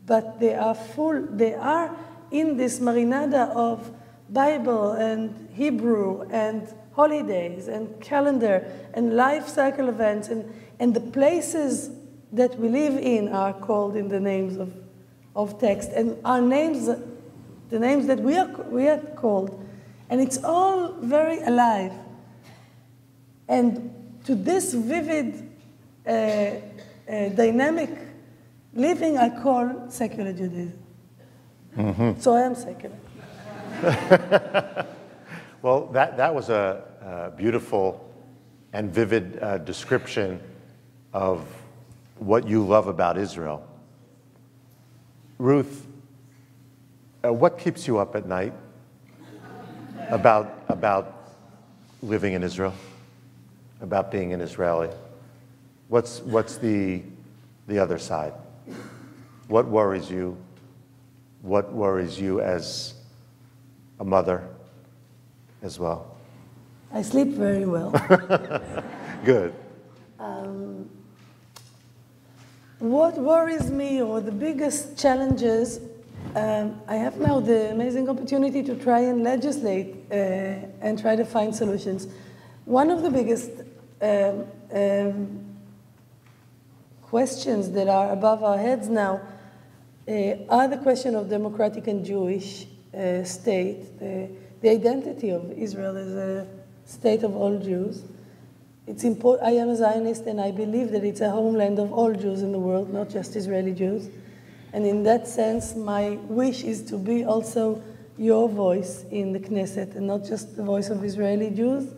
but they are full, they are in this marinada of Bible and Hebrew and holidays and calendar and life cycle events, and the places that we live in are called in the names of text, and our names, the names that we are called, and it's all very alive. And to this vivid dynamic living, I call secular Judaism. Mm-hmm. So I am secular. Well, that was a beautiful and vivid description of what you love about Israel. Ruth, what keeps you up at night about living in Israel, about being an Israeli? What's the other side? What worries you? What worries you as a mother as well? I sleep very well. Good. What worries me, or the biggest challenges, I have now the amazing opportunity to try and legislate and try to find solutions. One of the biggest questions that are above our heads now are the question of democratic and Jewish state, the identity of Israel as a state of all Jews. It's important. I am a Zionist, and I believe that it's a homeland of all Jews in the world, not just Israeli Jews. And in that sense, my wish is to be also your voice in the Knesset, and not just the voice of Israeli Jews,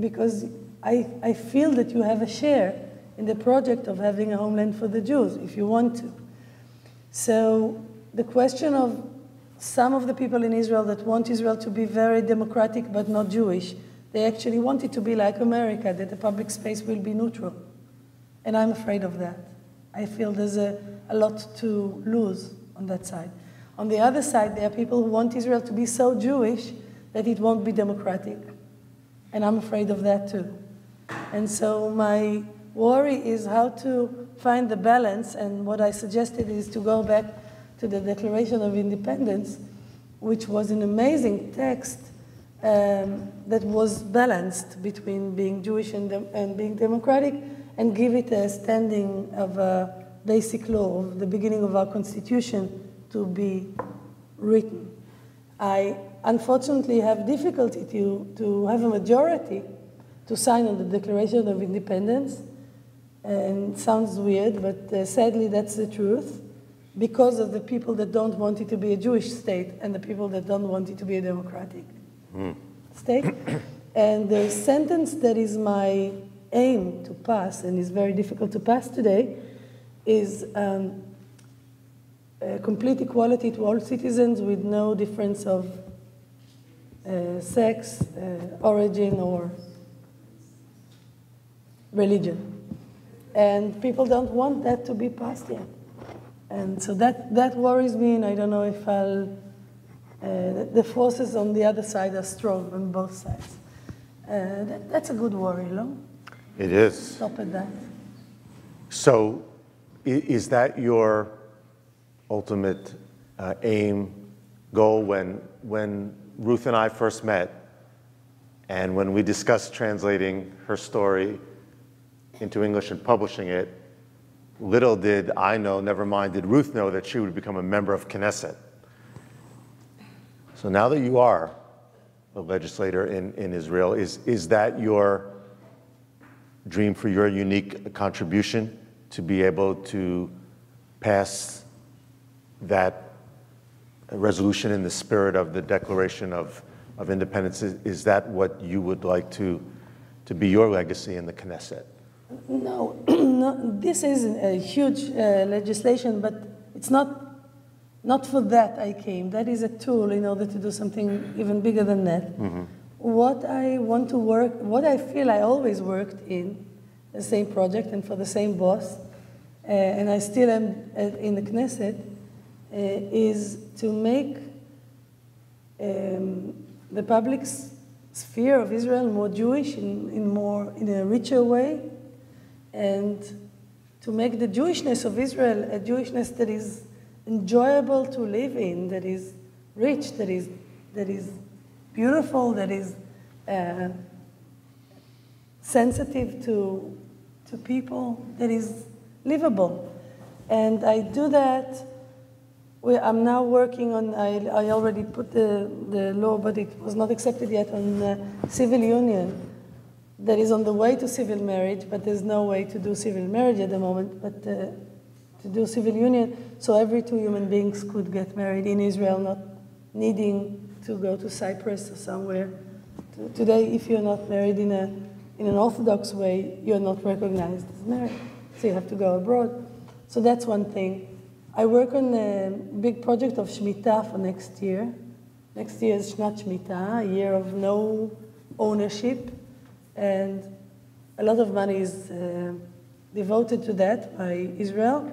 because I feel that you have a share in the project of having a homeland for the Jews, if you want to. So the question of some of the people in Israel that want Israel to be very democratic but not Jewish, they actually want it to be like America, that the public space will be neutral. And I'm afraid of that. I feel there's a lot to lose on that side. On the other side, there are people who want Israel to be so Jewish that it won't be democratic. And I'm afraid of that too. And so my worry is how to find the balance, and what I suggested is to go back to the Declaration of Independence, which was an amazing text that was balanced between being Jewish and being democratic, and give it a standing of a basic law of the beginning of our constitution to be written. I unfortunately have difficulty to have a majority to sign on the Declaration of Independence. And it sounds weird, but sadly that's the truth, because of the people that don't want it to be a Jewish state and the people that don't want it to be a democratic state. And the sentence that is my aim to pass, and is very difficult to pass today, is complete equality to all citizens with no difference of sex, origin, or religion. And people don't want that to be passed yet. And so that worries me, and I don't know if I'll... the forces on the other side are strong on both sides. That's a good worry, no? It is. Stop at that. So is that your ultimate aim, goal? When Ruth and I first met, and when we discussed translating her story into English and publishing it, little did I know, never mind did Ruth know, that she would become a member of Knesset. So now that you are a legislator in Israel, is that your dream for your unique contribution, to be able to pass that resolution in the spirit of the Declaration of Independence? Is that what you would like to be your legacy in the Knesset? No, no, this is a huge legislation, but it's not for that I came. That is a tool in order to do something even bigger than that. Mm-hmm. What I want to work, what I feel I always worked in, the same project and for the same boss, and I still am in the Knesset, is to make the public sphere of Israel more Jewish in a richer way, and to make the Jewishness of Israel a Jewishness that is enjoyable to live in, that is rich, that is beautiful, that is sensitive to people, that is livable. And I do that. I'm now working on, I already put the law, but it was not accepted yet, on civil union. That is on the way to civil marriage, but there's no way to do civil marriage at the moment. But to do civil union, so every two human beings could get married in Israel, not needing to go to Cyprus or somewhere. Today, if you're not married in an Orthodox way, you're not recognized as married, so you have to go abroad. So that's one thing. I work on a big project of Shemitah for next year. Next year is Shnat Shemitah, a year of no ownership, and a lot of money is devoted to that by Israel,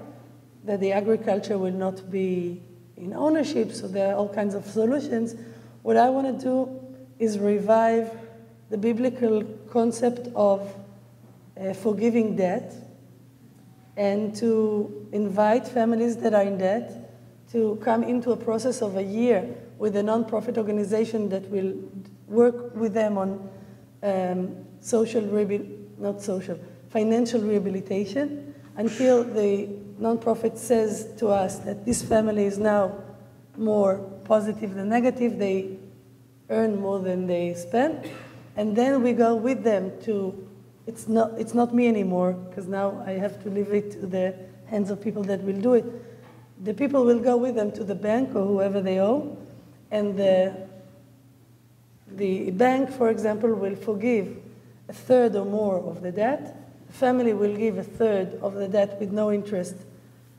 that the agriculture will not be in ownership, so there are all kinds of solutions. What I want to do is revive the biblical concept of forgiving debt, and to invite families that are in debt to come into a process of a year with a nonprofit organization that will work with them on financial rehabilitation, until the nonprofit says to us that this family is now more positive than negative, they earn more than they spend, and then we go with them to, it's not me anymore, because now I have to leave it to the hands of people that will do it. The people will go with them to the bank or whoever they owe, and the bank, for example, will forgive a third or more of the debt. The family will give a third of the debt with no interest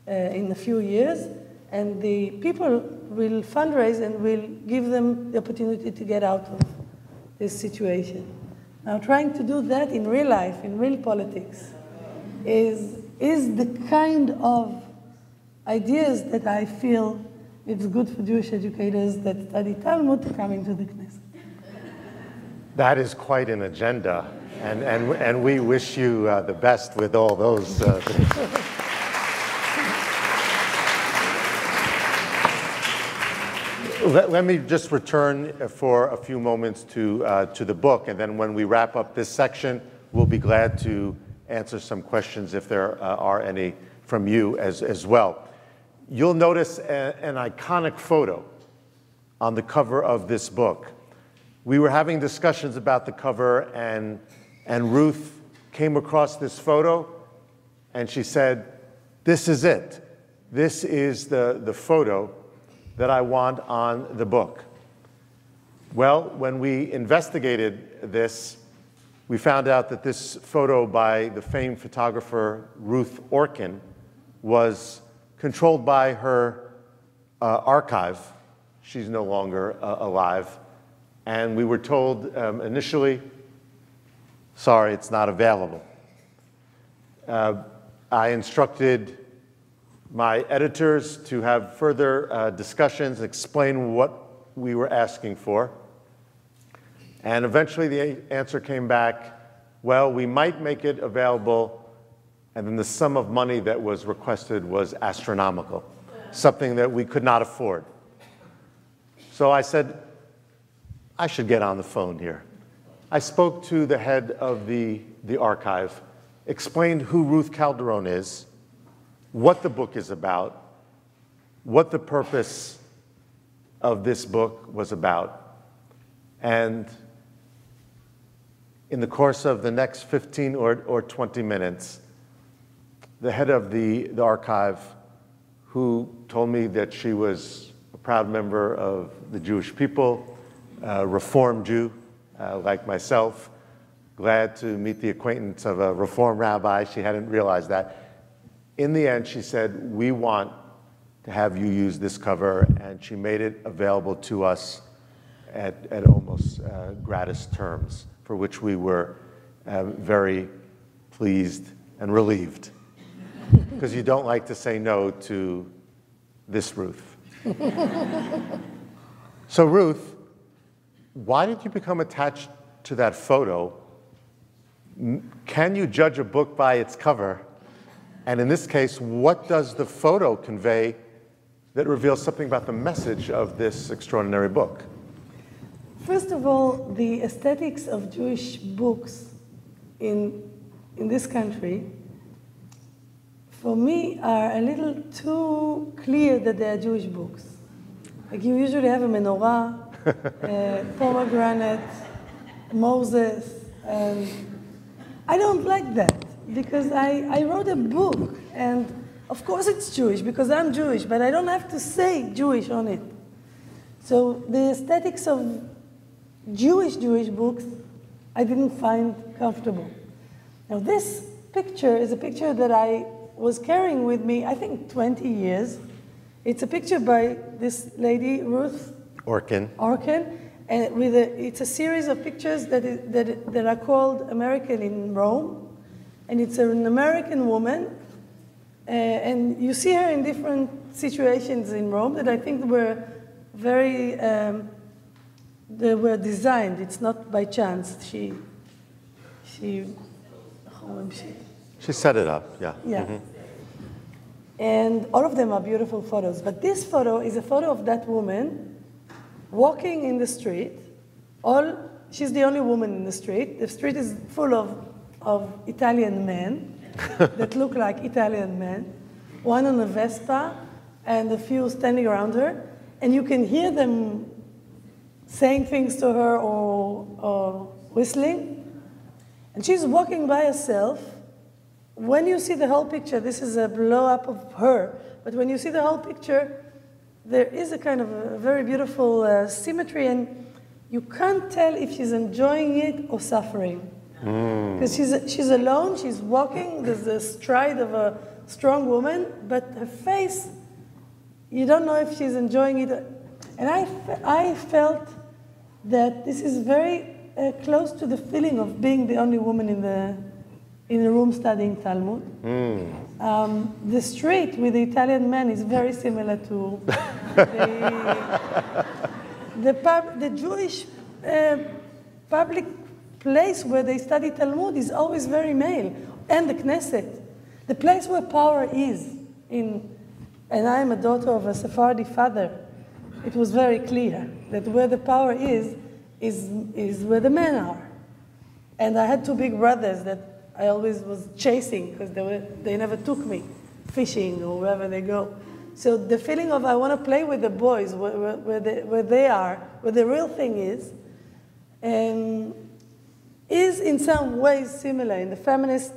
in a few years, and the people will fundraise and will give them the opportunity to get out of this situation. Now, trying to do that in real life, in real politics, is the kind of ideas that I feel it's good for Jewish educators that study Talmud to come into the Knesset. That is quite an agenda, and we wish you the best with all those things. Let me just return for a few moments to the book, and then when we wrap up this section, we'll be glad to answer some questions if there are any from you as well. You'll notice an iconic photo on the cover of this book. We were having discussions about the cover, and Ruth came across this photo, and she said, this is it. This is the photo that I want on the book. Well, when we investigated this, we found out that this photo by the famed photographer Ruth Orkin was controlled by her archive. She's no longer alive. And we were told initially, sorry, it's not available. I instructed my editors to have further discussions, explain what we were asking for. And eventually the answer came back, well, we might make it available. And then the sum of money that was requested was astronomical, something that we could not afford. So I said, I should get on the phone here. I spoke to the head of the archive, explained who Ruth Calderon is, what the book is about, what the purpose of this book was about. And in the course of the next 15 or 20 minutes, the head of the archive, who told me that she was a proud member of the Jewish people, Reform Jew like myself, glad to meet the acquaintance of a Reform rabbi. She hadn't realized that. In the end, she said, we want to have you use this cover, and she made it available to us at almost gratis terms, for which we were very pleased and relieved, because you don't like to say no to this Ruth. So Ruth, why did you become attached to that photo? Can you judge a book by its cover? And in this case, what does the photo convey that reveals something about the message of this extraordinary book? First of all, the aesthetics of Jewish books in this country, for me, are a little too clear that they are Jewish books. Like, you usually have a menorah, pomegranate, Moses, and I don't like that, because I wrote a book, and of course it's Jewish, because I'm Jewish, but I don't have to say Jewish on it. So the aesthetics of Jewish books, I didn't find comfortable. Now, this picture is a picture that I was carrying with me, I think, 20 years. It's a picture by this lady, Ruth Orkin. Orkin, and it's a series of pictures that are called American in Rome, and it's an American woman, and you see her in different situations in Rome that I think were very, they were designed. It's not by chance. She set it up, yeah. Yeah. Mm-hmm. And all of them are beautiful photos. But this photo is a photo of that woman walking in the street. She's the only woman in the street. The street is full of Italian men that look like Italian men, one on a Vespa and a few standing around her. And you can hear them saying things to her or whistling. And she's walking by herself. When you see the whole picture, this is a blow-up of her, but when you see the whole picture, there is a kind of a very beautiful symmetry, and you can't tell if she's enjoying it or suffering. Because she's alone, she's walking, there's the stride of a strong woman, but her face, you don't know if she's enjoying it. And I felt that this is very close to the feeling of being the only woman in the room studying Talmud. The street with the Italian man is very similar to the Jewish public place where they study Talmud is always very male, and the Knesset, the place where power is. And I am a daughter of a Sephardi father. It was very clear that where the power is where the men are. And I had two big brothers that I always was chasing, because they never took me fishing or wherever they go. So the feeling of I want to play with the boys where the real thing is in some ways similar in the feminist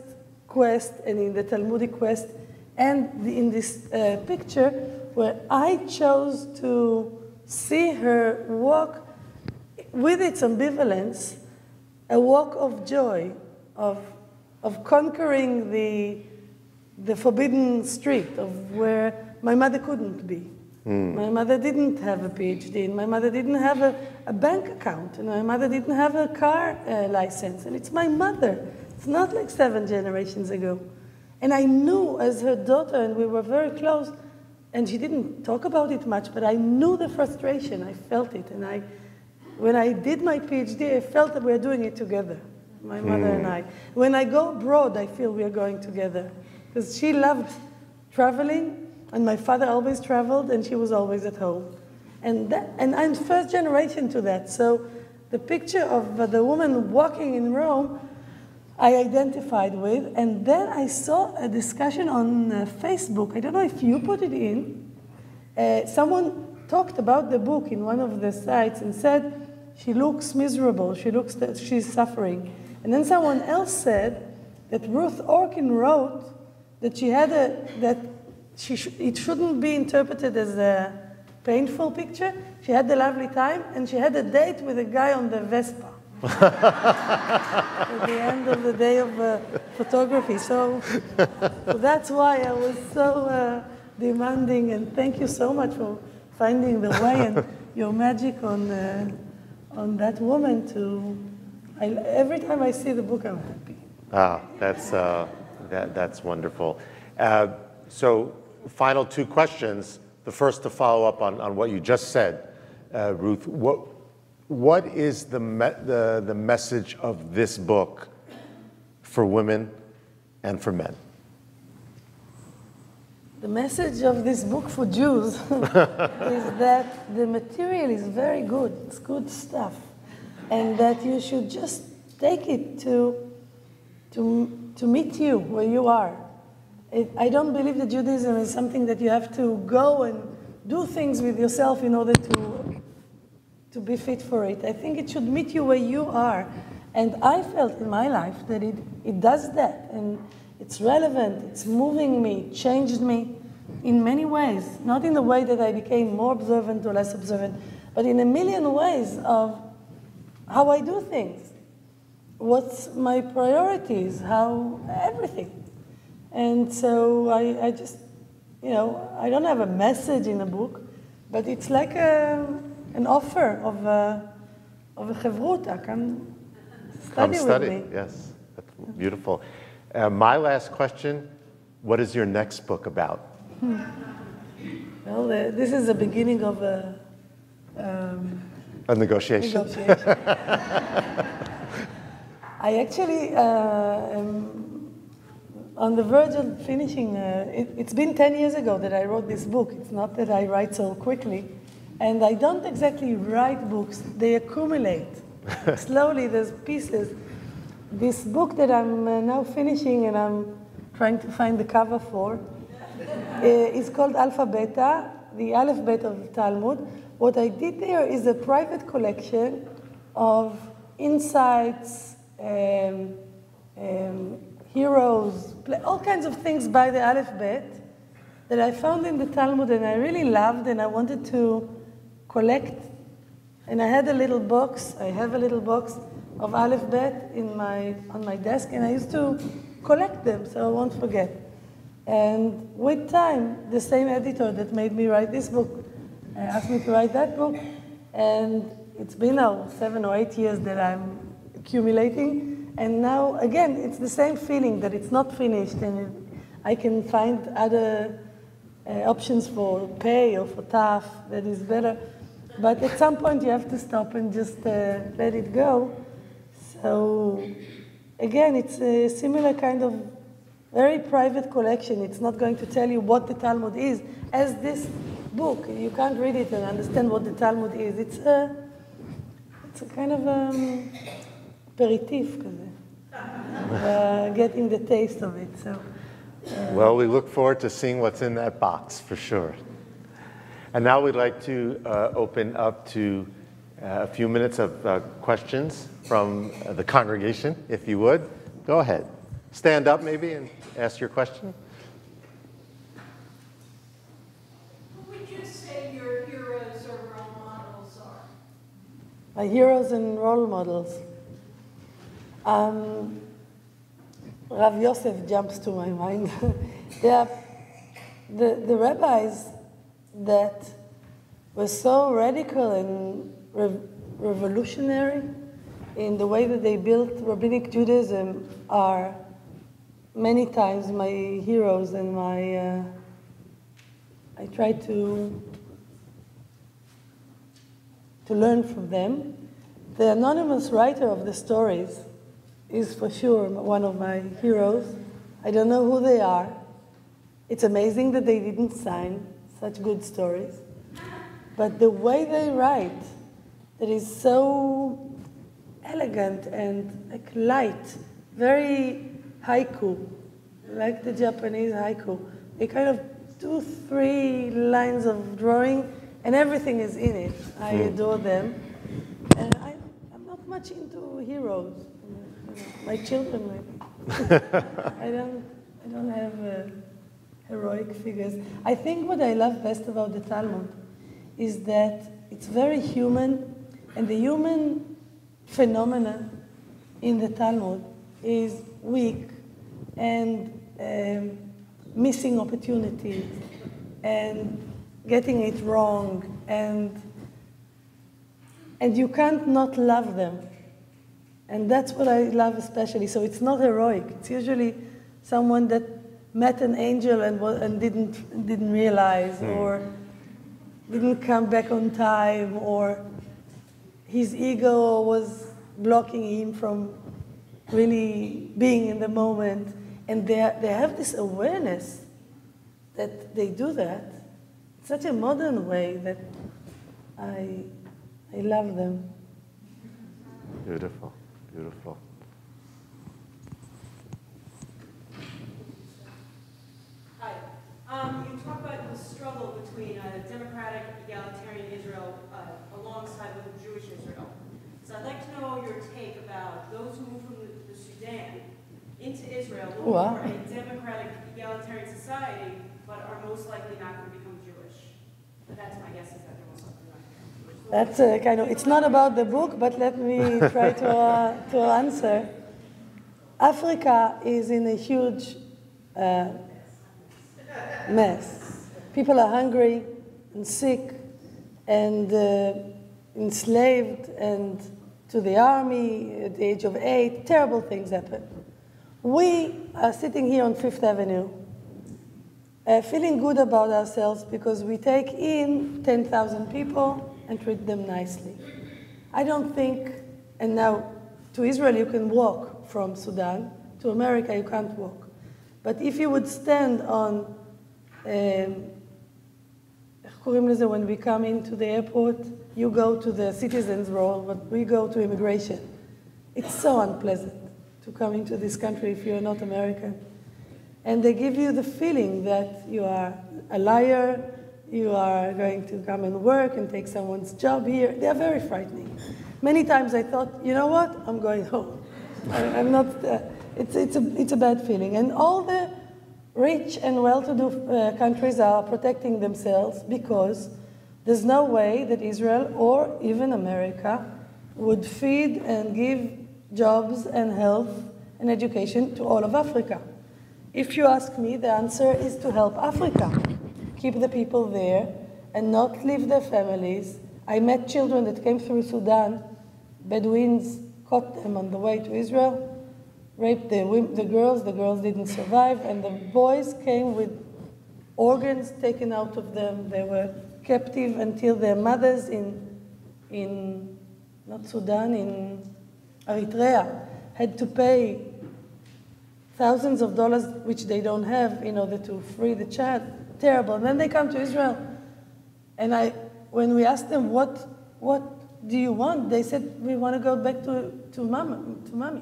quest and in the Talmudic quest and in this picture where I chose to see her walk with its ambivalence, a walk of joy, of conquering the forbidden street of where my mother couldn't be. My mother didn't have a PhD, and my mother didn't have a bank account, and my mother didn't have a car license, and it's my mother. It's not like 7 generations ago. And I knew as her daughter, and we were very close, and she didn't talk about it much, but I knew the frustration. I felt it. And I, when I did my PhD, I felt that we were doing it together, my mother and I. When I go abroad, I feel we are going together. Because she loved traveling, and my father always traveled, and she was always at home. And, and I'm first generation to that. So the picture of the woman walking in Rome, I identified with, and then I saw a discussion on Facebook. I don't know if you put it in. Someone talked about the book in one of the sites and said, she looks miserable, she looks that she's suffering. And then someone else said that Ruth Orkin wrote that she had it shouldn't be interpreted as a painful picture. She had a lovely time, and she had a date with a guy on the Vespa. At the end of the day of photography. So that's why I was so demanding, and thank you so much for finding the way and your magic on that woman to... every time I see the book, I'm happy. Ah, that's wonderful. So final two questions. The first to follow up on what you just said, Ruth. What is the message of this book for women and for men? The message of this book for Jews is that the material is very good. It's good stuff. And that you should just take it to meet you where you are. I don't believe that Judaism is something that you have to go and do things with yourself in order to be fit for it. I think it should meet you where you are. And I felt in my life that it does that. And it's relevant, it's moving me, changed me in many ways. Not in the way that I became more observant or less observant, but in a million ways of how I do things. What's my priorities, how everything. And so I just, you know, I don't have a message in a book, but it's like an offer of a chavruta. Come study with me. Yes, that's beautiful. My last question, what is your next book about? Well, this is the beginning of a negotiation. I actually am on the verge of finishing. It's been 10 years ago that I wrote this book. It's not that I write so quickly. And I don't exactly write books. They accumulate. Slowly, there's pieces. This book that I'm now finishing and I'm trying to find the cover for is called Alpha Beta, the Aleph Bet of the Talmud. What I did there is a private collection of insights, heroes, all kinds of things by the Aleph Bet that I found in the Talmud and I really loved, and I wanted to collect. And I had a little box, I have a little box of Aleph Bet on my desk, and I used to collect them, so I won't forget. And with time, the same editor that made me write this book asked me to write that book, and it's been now 7 or 8 years that I'm accumulating, and now, again, it's the same feeling that it's not finished, and I can find other options for pay or for TAF that is better. But at some point you have to stop and just let it go. So again, it's a similar kind of very private collection. It's not going to tell you what the Talmud is as this book. You can't read it and understand what the Talmud is. It's a kind of aperitif, getting the taste of it. So. Well, we look forward to seeing what's in that box, for sure. And now we'd like to open up to a few minutes of questions from the congregation, if you would. Go ahead. Stand up, maybe, and ask your question. Who would you say your heroes or role models are? My heroes and role models. Rav Yosef jumps to my mind. The rabbis that were so radical and revolutionary in the way that they built rabbinic Judaism are many times my heroes and my, I try to learn from them. The anonymous writer of the stories is for sure one of my heroes. I don't know who they are. It's amazing that they didn't sign such good stories. But the way they write, that is so elegant and like light, very haiku, like the Japanese haiku. They kind of do 3 lines of drawing, and everything is in it. I adore them. And I'm not much into heroes. My children, maybe. I don't have heroic figures. I think what I love best about the Talmud is that it's very human, and the human phenomena in the Talmud is weak and missing opportunities and getting it wrong, and you can't not love them. And that's what I love especially. So it's not heroic. It's usually someone that met an angel and didn't realize, or didn't come back on time, or his ego was blocking him from really being in the moment. And they have this awareness that they do that. It's such a modern way that I love them. Beautiful. Beautiful. Hi. You talk about the struggle between a democratic, egalitarian Israel alongside with Jewish Israel. So I'd like to know your take about those who moved from the Sudan into Israel looking for a democratic, egalitarian society, but are most likely not going to become Jewish. But that's my guess, is that they're most likely not Jewish. That's a kind of, it's not about the book, but let me try to answer. Africa is in a huge mess. People are hungry and sick and enslaved and to the army at the age of 8. Terrible things happen. We are sitting here on 5th Avenue feeling good about ourselves because we take in 10,000 people and treat them nicely. I don't think, and now to Israel you can walk from Sudan, to America you can't walk. But if you would stand on, when we come into the airport, you go to the citizens' role, but we go to immigration. It's so unpleasant to come into this country if you're not American. And they give you the feeling that you are a liar, you are going to come and work and take someone's job here. They are very frightening. Many times I thought, you know what, I'm going home. I'm not, it's a bad feeling. And all the rich and well-to-do countries are protecting themselves because there's no way that Israel or even America would feed and give jobs and health and education to all of Africa. If you ask me, the answer is to help Africa. Keep the people there and not leave their families. I met children that came through Sudan. Bedouins caught them on the way to Israel, raped the girls didn't survive, and the boys came with organs taken out of them. They were captive until their mothers in not Sudan, in Eritrea, had to pay thousands of dollars, which they don't have, in order to free the child. Terrible. And then they come to Israel, and when we asked them, what do you want? They said, we want to go back to mommy.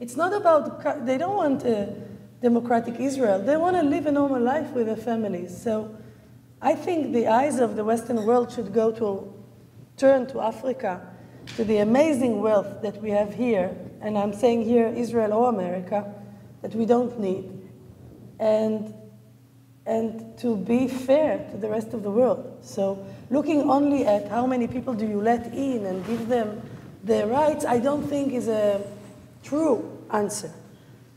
It's not about, they don't want a democratic Israel. They want to live a normal life with their families. So I think the eyes of the Western world should turn to Africa, to the amazing wealth that we have here. And I'm saying here, Israel or America, that we don't need. And to be fair to the rest of the world. So looking only at how many people do you let in and give them their rights, I don't think is a true answer.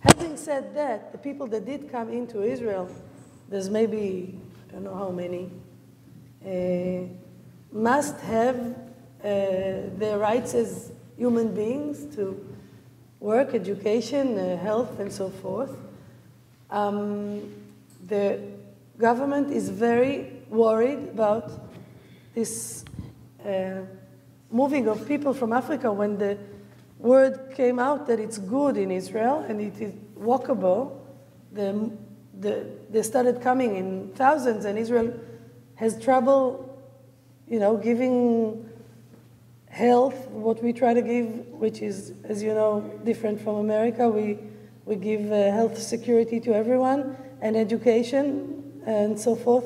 Having said that, the people that did come into Israel, there's maybe, I don't know how many, must have their rights as human beings to work, education, health, and so forth. The government is very worried about this moving of people from Africa. When the word came out that it's good in Israel and it is walkable, they started coming in thousands, and Israel has trouble, you know, giving health, what we try to give, which is, as you know, different from America. We give health security to everyone and education and so forth.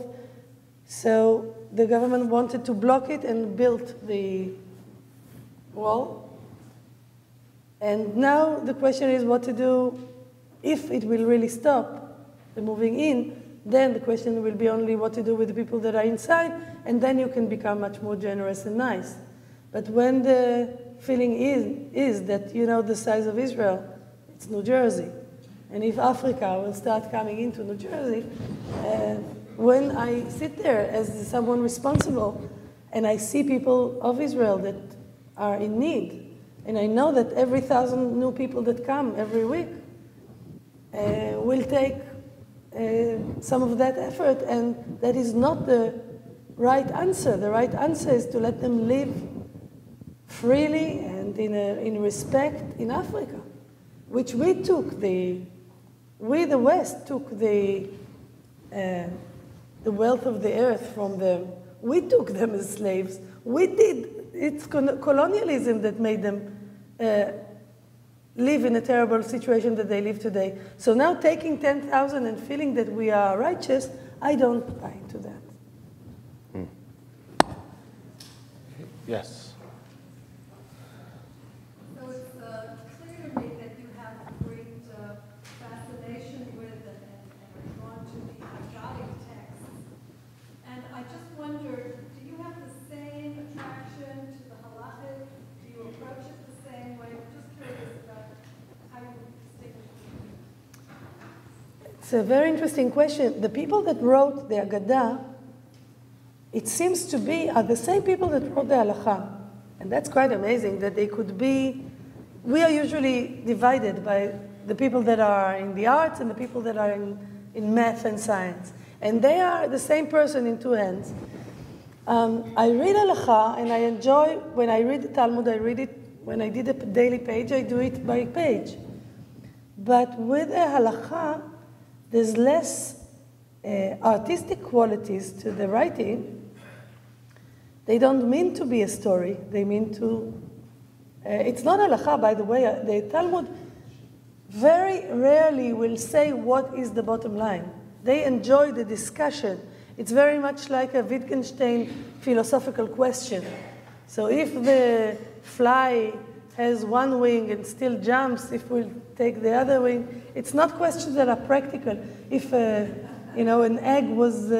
So the government wanted to block it and built the wall. And now the question is what to do if it will really stop the moving in. Then the question will be only what to do with the people that are inside, and then you can become much more generous and nice. But when the feeling is that, you know, the size of Israel, it's New Jersey. And if Africa will start coming into New Jersey, when I sit there as someone responsible and I see people of Israel that are in need, and I know that every 1,000 new people that come every week will take some of that effort, and that is not the right answer. The right answer is to let them live freely and in respect in Africa, which we the West took the wealth of the earth from them. We took them as slaves. We did. It's colonialism that made them live in a terrible situation that they live today. So now taking 10,000 and feeling that we are righteous, I don't buy into that. Mm. Yes. So it's clear to me that you have a great fascination with and drawn to the exotic texts. And I just wondered, do you have the same attraction to the halakhic? Do you approach it the same way? It's a very interesting question. The people that wrote the Agadah, it seems to be, are the same people that wrote the Halacha. And that's quite amazing that they could be. We are usually divided by the people that are in the arts and the people that are in math and science. And they are the same person in two hands. I read Halacha and I enjoy, when I read the Talmud, I read it. When I did a daily page, I do it by page. But with a Halacha, there's less artistic qualities to the writing. They don't mean to be a story. They mean to... it's not halakha, by the way. The Talmud very rarely will say what is the bottom line. They enjoy the discussion. It's very much like a Wittgenstein philosophical question. So if the fly has one wing and still jumps, if we'll take the other wing. It's not questions that are practical. If you know, an egg was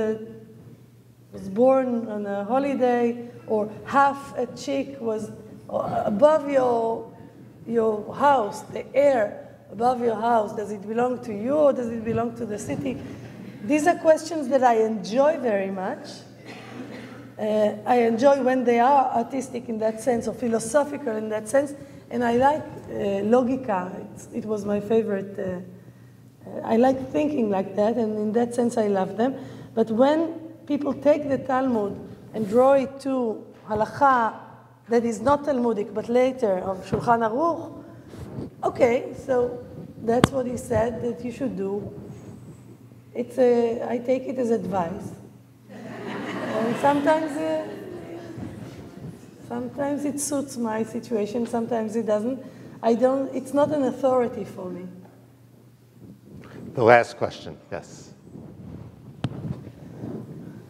born on a holiday, or half a chick was above your house, the air above your house, does it belong to you or does it belong to the city? These are questions that I enjoy very much. I enjoy when they are artistic in that sense, or philosophical in that sense, and I like logica. It was my favorite. I like thinking like that, and in that sense I love them. But when people take the Talmud and draw it to halakha that is not Talmudic, but later of Shulchan Aruch, okay, so that's what he said that you should do. I take it as advice. And sometimes it suits my situation, sometimes it doesn't. It's not an authority for me. The last question, yes.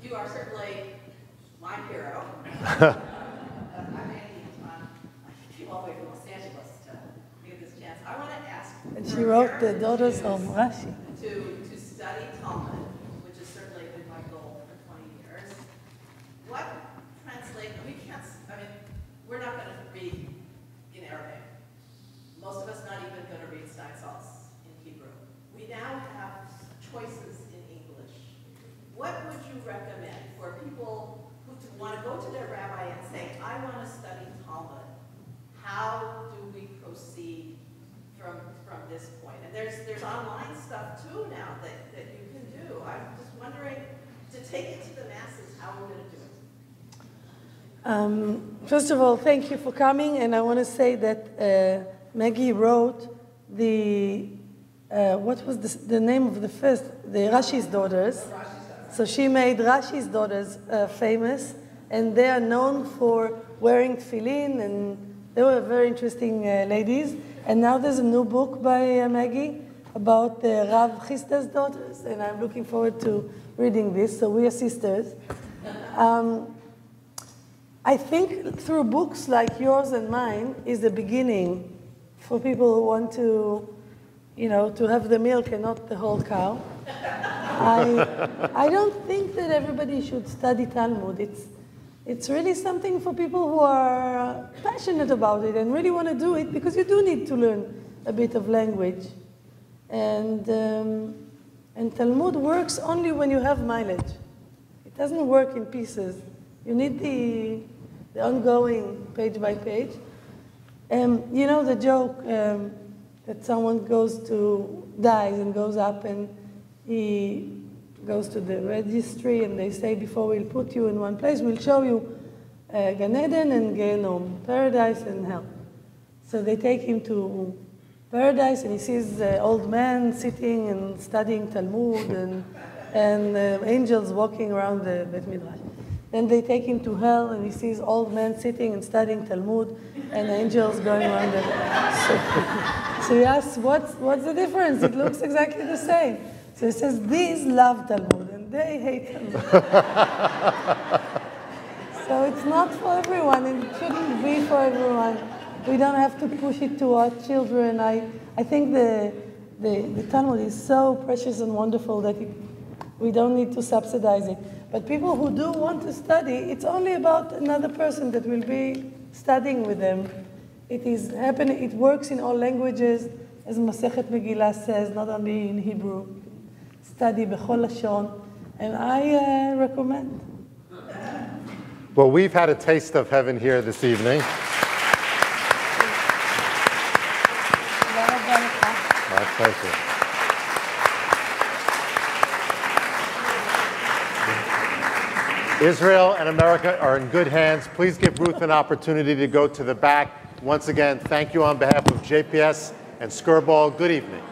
You are certainly my hero. I came all the way from Los Angeles to give this chance. I want to ask. And she wrote the daughters of Rashi. To study Talmud. What translate? We can't. I mean, we're not going to read in Arabic. Most of us not even going to read Steinsaltz in Hebrew. We now have choices in English. What would you recommend for people who want to go to their rabbi and say, "I want to study Talmud"? How do we proceed from this point. And there's online stuff too now that you can do. I'm just wondering, to take it to the masses, how we're going to do it. First of all, thank you for coming. And I want to say that Maggie wrote the, what was the name of the first, the Rashi's Daughters. So she made Rashi's Daughters famous, and they are known for wearing tefillin, and they were very interesting ladies. And now there's a new book by Maggie about Rav Chista's daughters, and I'm looking forward to reading this, so we are sisters. I think through books like yours and mine is the beginning for people who want to, you know, to have the milk and not the whole cow. I don't think that everybody should study Talmud. It's really something for people who are passionate about it and really want to do it, because you do need to learn a bit of language. And Talmud works only when you have mileage. It doesn't work in pieces. You need the ongoing page by page. You know the joke that someone dies and goes up, and he goes to the registry and they say, before we'll put you in one place, we'll show you Gan Eden and Gehenom, paradise and hell. So they take him to paradise, and he sees an old man sitting and studying Talmud, and angels walking around the Beit Midrash. Then they take him to hell, and he sees old men sitting and studying Talmud, and angels going around the... So he asks, what's the difference? It looks exactly the same. So it says, these love Talmud, and they hate Talmud. So it's not for everyone, and it shouldn't be for everyone. We don't have to push it to our children. I think the Talmud is so precious and wonderful that we don't need to subsidize it. But people who do want to study, it's only about another person that will be studying with them. It is happening. It works in all languages, as Masechet Megillah says, not only in Hebrew. Study b'chol lashon, and I recommend. Well, we've had a taste of heaven here this evening. My pleasure. Israel and America are in good hands. Please give Ruth an opportunity to go to the back. Once again, thank you on behalf of JPS and Skirball. Good evening.